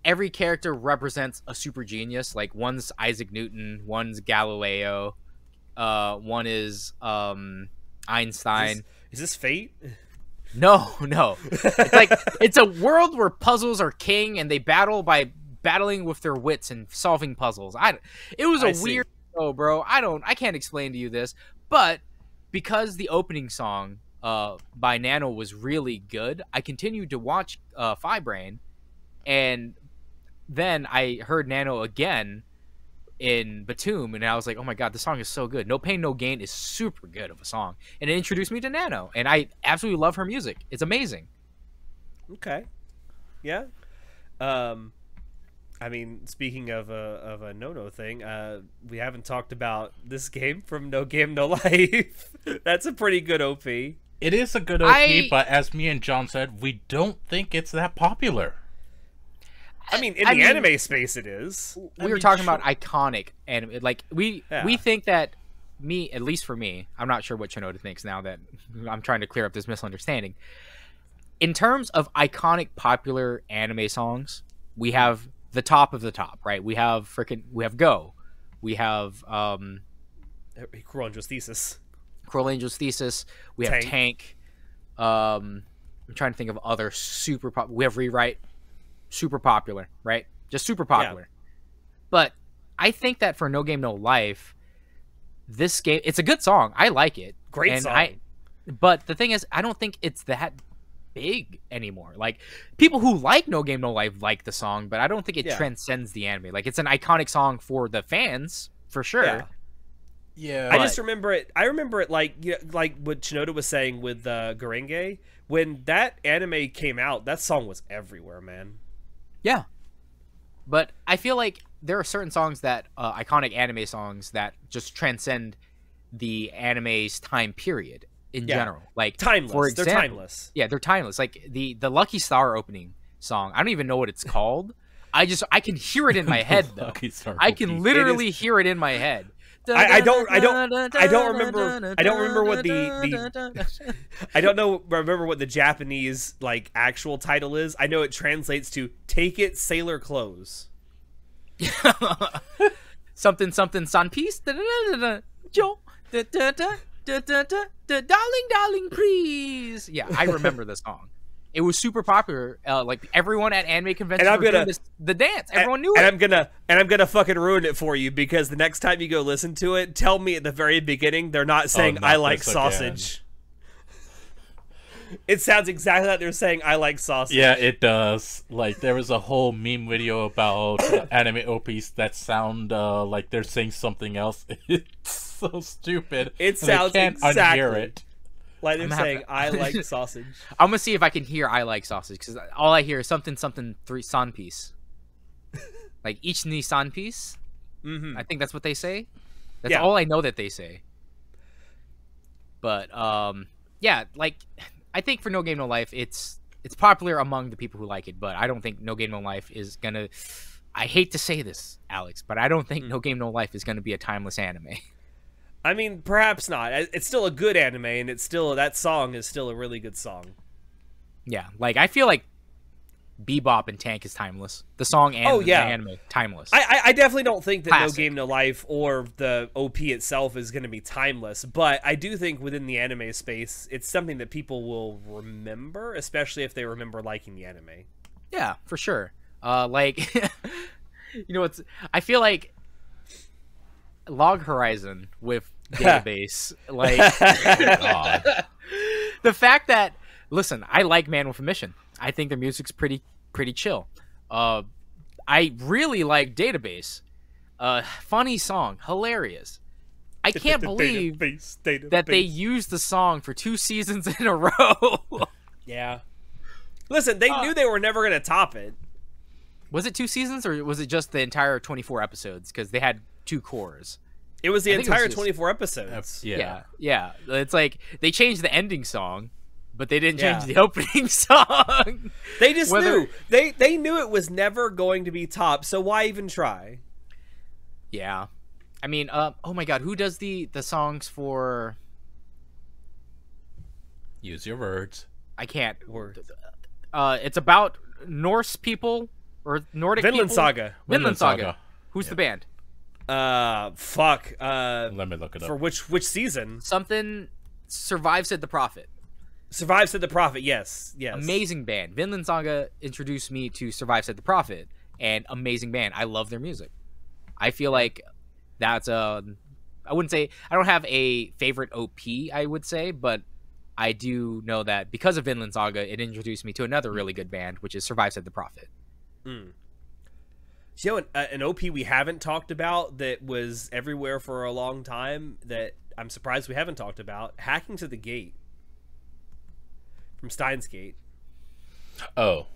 every character represents a super genius. Like, one's Isaac Newton, one's Galileo, one is Einstein. Is this Fate? No. It's like it's a world where puzzles are king, and they battle by battling with their wits and solving puzzles. It was a weird. Oh, bro, I can't explain to you this, but because the opening song by Nano was really good, I continued to watch Fibrain, and then I heard Nano again in Batum, and I was like, oh my god, this song is so good. No Pain, No Gain is super good of a song, and it introduced me to Nano, and I absolutely love her music. It's amazing. Okay. Yeah. I mean, speaking of a no-no thing, we haven't talked about this game from No Game No Life. That's a pretty good OP. It is a good OP, but as me and John said, we don't think it's that popular. I mean, in the anime space, it is. We were talking about iconic anime. Like, we think that at least for me, I'm not sure what Shinoda thinks now that I'm trying to clear up this misunderstanding. In terms of iconic popular anime songs, we have the top of the top, right? We have Go. We have Cruel Angel's Thesis. We have Tank. I'm trying to think of other super popular. We have Rewrite. Super popular, right? Just super popular. Yeah. But I think that for No Game No Life, this game, it's a good song. I like it. But the thing is, I don't think it's that big anymore. Like, people who like No Game No Life like the song, but I don't think it transcends the anime. Like, it's an iconic song for the fans for sure. Yeah. I just remember it. I remember it like, you know, like what Shinoda was saying with Gurenge. When that anime came out, that song was everywhere, man. Yeah, but I feel like there are certain songs that iconic anime songs that just transcend the anime's time period. In general, like timeless. For example, they're timeless. Yeah, they're timeless. Like the Lucky Star opening song. I don't even know what it's called. I can hear it in my head though. I can literally hear it in my head. I don't remember what the I don't remember what the Japanese like actual title is. I know it translates to "Take It Sailor Clothes." something san piece. Joe. Darling, darling, please. Yeah, I remember the song. It was super popular. Like everyone at anime conventions the dance. Everyone knew it. And I'm gonna fucking ruin it for you because the next time you go listen to it, tell me at the very beginning they're not saying "I like sausage." It sounds exactly like they're saying "I like sausage." Yeah, it does. Like there was a whole meme video about anime OPs that sound like they're saying something else. It's so stupid. It sounds exactly like they're saying "I like sausage." I'm gonna see if I can hear "I like sausage" because all I hear is something three san piece. Like each ni san piece. Mm-hmm. I think that's what they say. That's all I know that they say. But yeah, like. I think for No Game No Life, it's popular among the people who like it, but I don't think No Game No Life is gonna. I hate to say this, Alex, but I don't think No Game No Life is gonna be a timeless anime. I mean, perhaps not. It's still a good anime, and it's still that song is still a really good song. Yeah, like I feel like Bebop and Tank is timeless. The song and the anime timeless. I definitely don't think that No Game No Life or the OP itself is going to be timeless, but I do think within the anime space, it's something that people will remember, especially if they remember liking the anime. Yeah, for sure. Like, you know, I feel like Log Horizon with Database, like the fact that listen, I like Man with a Mission. I think their music's pretty chill. I really like Database. Funny song, hilarious. I can't believe that they used the song for 2 seasons in a row. Yeah. Listen, they knew they were never going to top it. Was it 2 seasons or was it just the entire 24 episodes? Because they had 2 cores. It was the entire 24 episodes. Yeah. It's like they changed the ending song, but they didn't change the opening song. They just knew. They knew it was never going to be top, so why even try? Yeah. I mean, oh my god, who does the songs for... Use your words. I can't. It's about Norse people, or Nordic people. Saga. Vinland Saga. Who's the band? Fuck. Let me look it up. For which season? Something Survive Said the Prophet. Survive Said the Prophet, yes. Amazing band. Vinland Saga introduced me to Survive Said the Prophet, and amazing band. I love their music. I feel like that's a... I wouldn't say... I don't have a favorite OP, I would say, but I do know that because of Vinland Saga, it introduced me to another really good band, which is Survive Said the Prophet. Mm. So, you know, an OP we haven't talked about that was everywhere for a long time that I'm surprised we haven't talked about, Hacking to the Gate. From Steins Gate. Oh.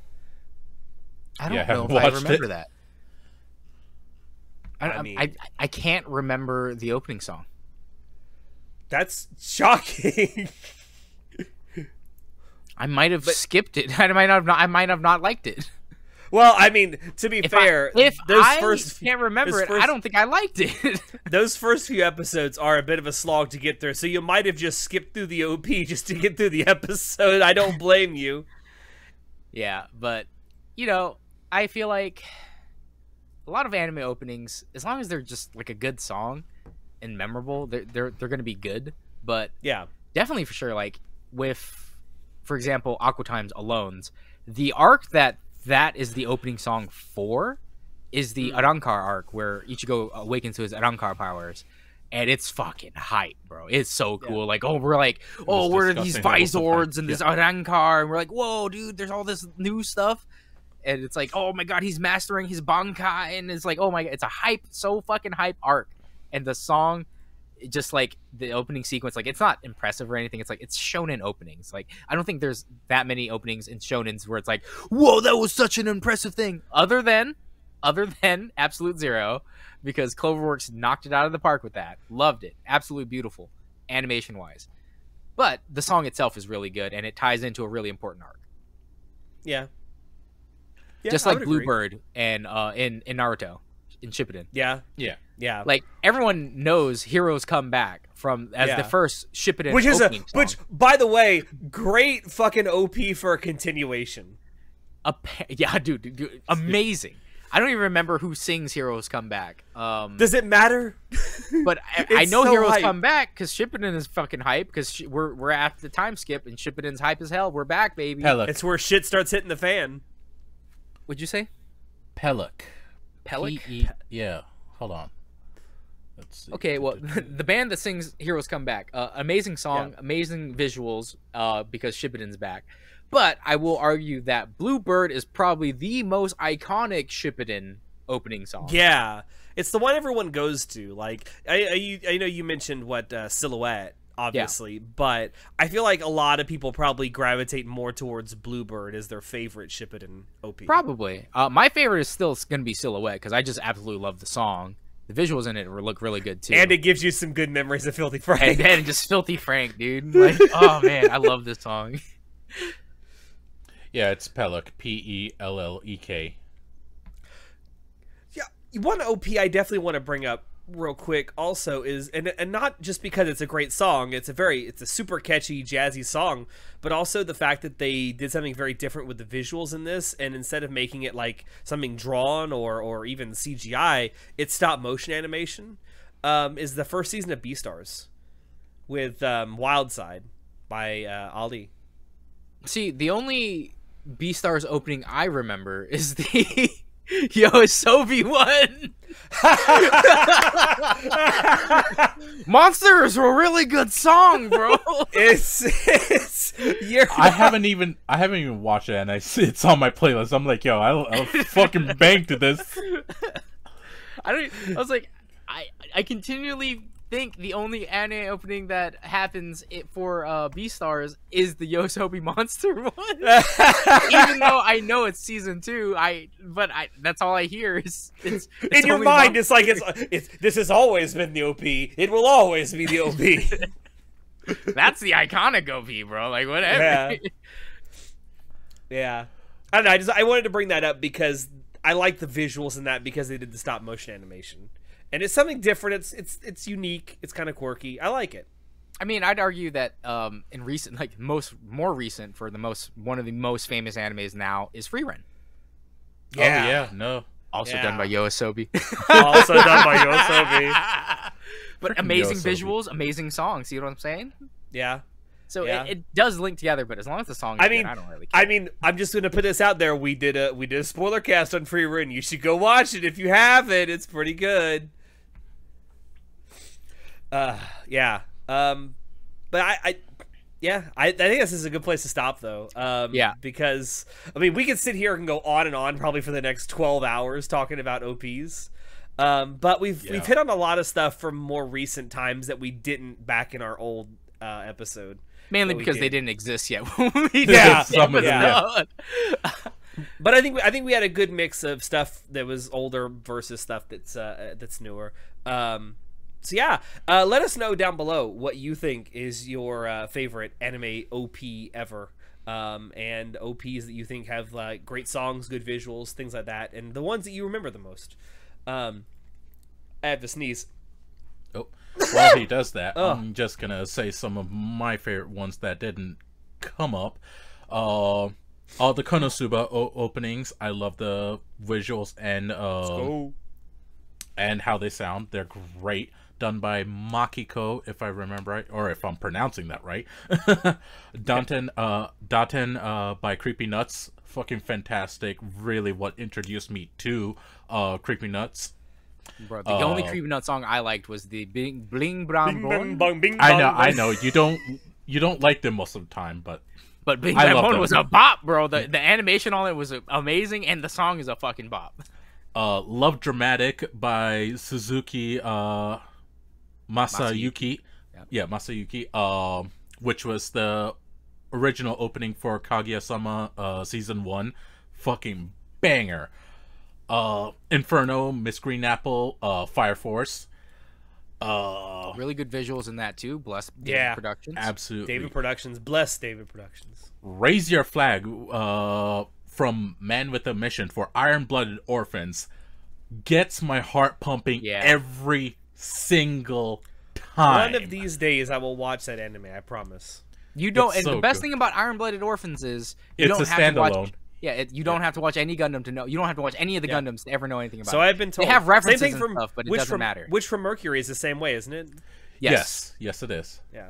I don't know if I remember that. I mean, I can't remember the opening song. That's shocking. I might have skipped it. I might have not liked it. Well, I mean, to be fair, if I can't remember it, I don't think I liked it. Those first few episodes are a bit of a slog to get through, so you might have just skipped through the OP just to get through the episode. I don't blame you. Yeah, but, you know, I feel like a lot of anime openings, as long as they're just like a good song and memorable, they're going to be good. But yeah, definitely for sure, like with, for example, Aqua Times Alones, the arc that is the opening song for is the Arankar arc, where Ichigo awakens to his Arankar powers, and it's fucking hype, bro. It's so cool. Yeah. Like, oh, we're like, oh, we're these Vizords and this Arankar, and we're like, whoa, dude, there's all this new stuff, and it's like, oh my god, he's mastering his Bankai, and it's like, oh my god, it's a hype, so fucking hype arc, and the song, just like the opening sequence, like it's not impressive or anything. It's like it's shonen openings. Like I don't think there's that many openings in shonens where it's like, whoa, that was such an impressive thing. Other than Absolute Zero, because Cloverworks knocked it out of the park with that. Loved it. Absolutely beautiful, animation wise. But the song itself is really good, and it ties into a really important arc. Yeah. Just like Bluebird and in Naruto. In Shippuden. Yeah. Like everyone knows Heroes Come Back as the first Shippuden opening song. Which, by the way, great fucking OP for a continuation. Yeah, dude, amazing. I don't even remember who sings Heroes Come Back. Does it matter? But I know so Heroes hype. Come Back because Shippuden is fucking hype, because we're at the time skip and Shippuden's hype as hell. We're back, baby. Pellic. It's where shit starts hitting the fan. What'd you say? Pellic. Pellic? Yeah, hold on. Let's see. Okay, well, the band that sings Heroes Come Back, amazing song, amazing visuals, because Shippuden's back. But I will argue that Bluebird is probably the most iconic Shippuden opening song. Yeah, it's the one everyone goes to. Like, I know you mentioned Silhouette, obviously, but I feel like a lot of people probably gravitate more towards Bluebird as their favorite Shippuden OP. Probably. My favorite is still going to be Silhouette, because I just absolutely love the song. The visuals in it look really good, too. And it gives you some good memories of Filthy Frank. And just Filthy Frank, dude. Like, oh, man, I love this song. Yeah, it's Pellic. P-E-L-L-E-K. Yeah, one OP I definitely want to bring up real quick also is, and not just because it's a great song, it's a super catchy jazzy song, but also the fact that they did something very different with the visuals in this, and instead of making it like something drawn or even CGI, it's stop motion animation, is the first season of Beastars with Wild Side by Ali. See, the only Beastars opening I remember is the Yoasobi one. Monsters were a really good song, bro. It's I haven't even watched it, and it's on my playlist. I'm like, yo, I'll fucking bank to this. I was like, I continually think the only anime opening that happens for Beastars is the Yoasobi monster one. Even though I know it's season 2, but that's all I hear is it's in your mind. It's like this has always been the OP. It will always be the OP. That's the iconic OP, bro. Like whatever. Yeah. Yeah. I don't know. I wanted to bring that up because I like the visuals in that because they did the stop motion animation. And it's something different. It's unique. It's kind of quirky. I like it. I mean, I'd argue that in recent, like one of the most famous animes now is Frieren. Yeah. Oh yeah, no. Also done by Yoasobi. Also done by Yoasobi. But amazing visuals, amazing songs. You know what I'm saying? Yeah. So it does link together, but as long as the song is good, I don't really care. I mean, I'm just gonna put this out there. We did a spoiler cast on Frieren. You should go watch it if you haven't. It's pretty good. But I think this is a good place to stop though. Because I mean, we could sit here and go on and on probably for the next 12 hours talking about OPs. But we've hit on a lot of stuff from more recent times that we didn't back in our old episode. Mainly because they didn't exist yet. But I think we had a good mix of stuff that was older versus stuff that's newer. So yeah, let us know down below what you think is your favorite anime OP ever, and OPs that you think have like great songs, good visuals, things like that, and the ones that you remember the most. I have to sneeze. Oh. While he does that, I'm just gonna say some of my favorite ones that didn't come up. All the Konosuba openings. I love the visuals and how they sound. They're great. Done by Makiko, if I remember right, or if I'm pronouncing that right. Daten by Creepy Nuts. Fucking fantastic. Really, what introduced me to Creepy Nuts. Bro, the only Creepy Nut song I liked was the Bling Bling Bong. I know. You don't like them most of the time, but Bling Bling Bong was a bop, bro. The animation on it was amazing, and the song is a fucking bop. Love Dramatic by Suzuki Masayuki. Yeah, Masayuki. Which was the original opening for Kaguya-sama season 1. Fucking banger. Inferno, Miss Green Apple, Fire Force. Really good visuals in that too. Bless David Productions. Absolutely. David Productions. Bless David Productions. Raise Your Flag from Man with a Mission for Iron-Blooded Orphans gets my heart pumping every single time. One of these days I will watch that anime, I promise. You don't it's and so the best good. Thing about Iron-Blooded Orphans is you it's don't a have standalone. To watch Yeah, you don't have to watch any Gundam to know. You don't have to watch any of the Gundams to ever know anything about. So I've been told they have references and stuff, but it doesn't matter. Witch from Mercury is the same way, isn't it? Yes, it is. Yeah,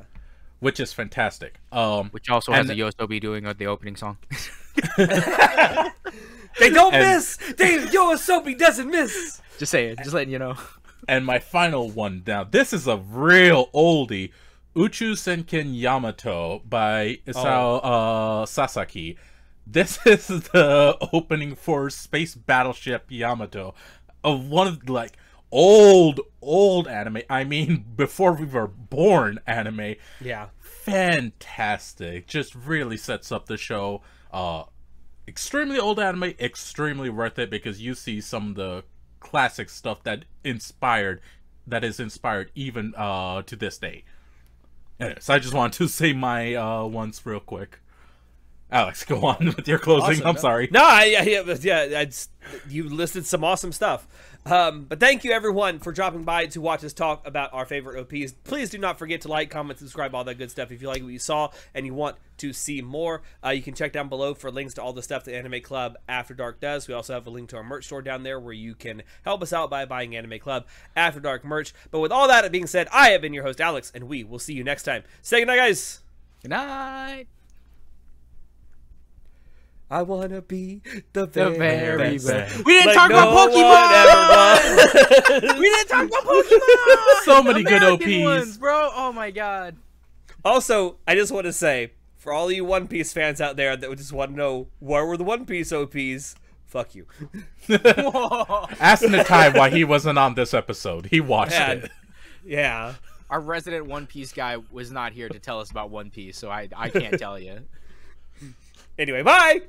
which is fantastic. Which also has a Yoasobi doing the opening song. They don't miss. Yoasobi doesn't miss. Just saying, just letting you know. And my final one. Now this is a real oldie, Uchu Senken Yamato by Isao Sasaki. This is the opening for Space Battleship Yamato, of one of like old anime. I mean, before we were born anime. Yeah, fantastic. Just really sets up the show. Extremely old anime, extremely worth it because you see some of the classic stuff that is inspired even to this day. Anyway, so I just wanted to say my ones real quick. Alex, go on with your closing. Awesome, I'm sorry. No, you listed some awesome stuff. But thank you, everyone, for dropping by to watch us talk about our favorite OPs. Please do not forget to like, comment, subscribe, all that good stuff. If you like what you saw and you want to see more, you can check down below for links to all the stuff that Anime Club After Dark does. We also have a link to our merch store down there where you can help us out by buying Anime Club After Dark merch. But with all that being said, I have been your host, Alex, and we will see you next time. Say goodnight, guys. Good night. I wanna be the very best. We didn't talk about Pokemon. We didn't talk about Pokemon. So many American good OPs, bro. Oh my god. Also, I just want to say for all you One Piece fans out there that just want to know where were the One Piece OPs, fuck you. Ask Natai why he wasn't on this episode. He watched it. Yeah. Our resident One Piece guy was not here to tell us about One Piece, so I can't tell you. Anyway, bye!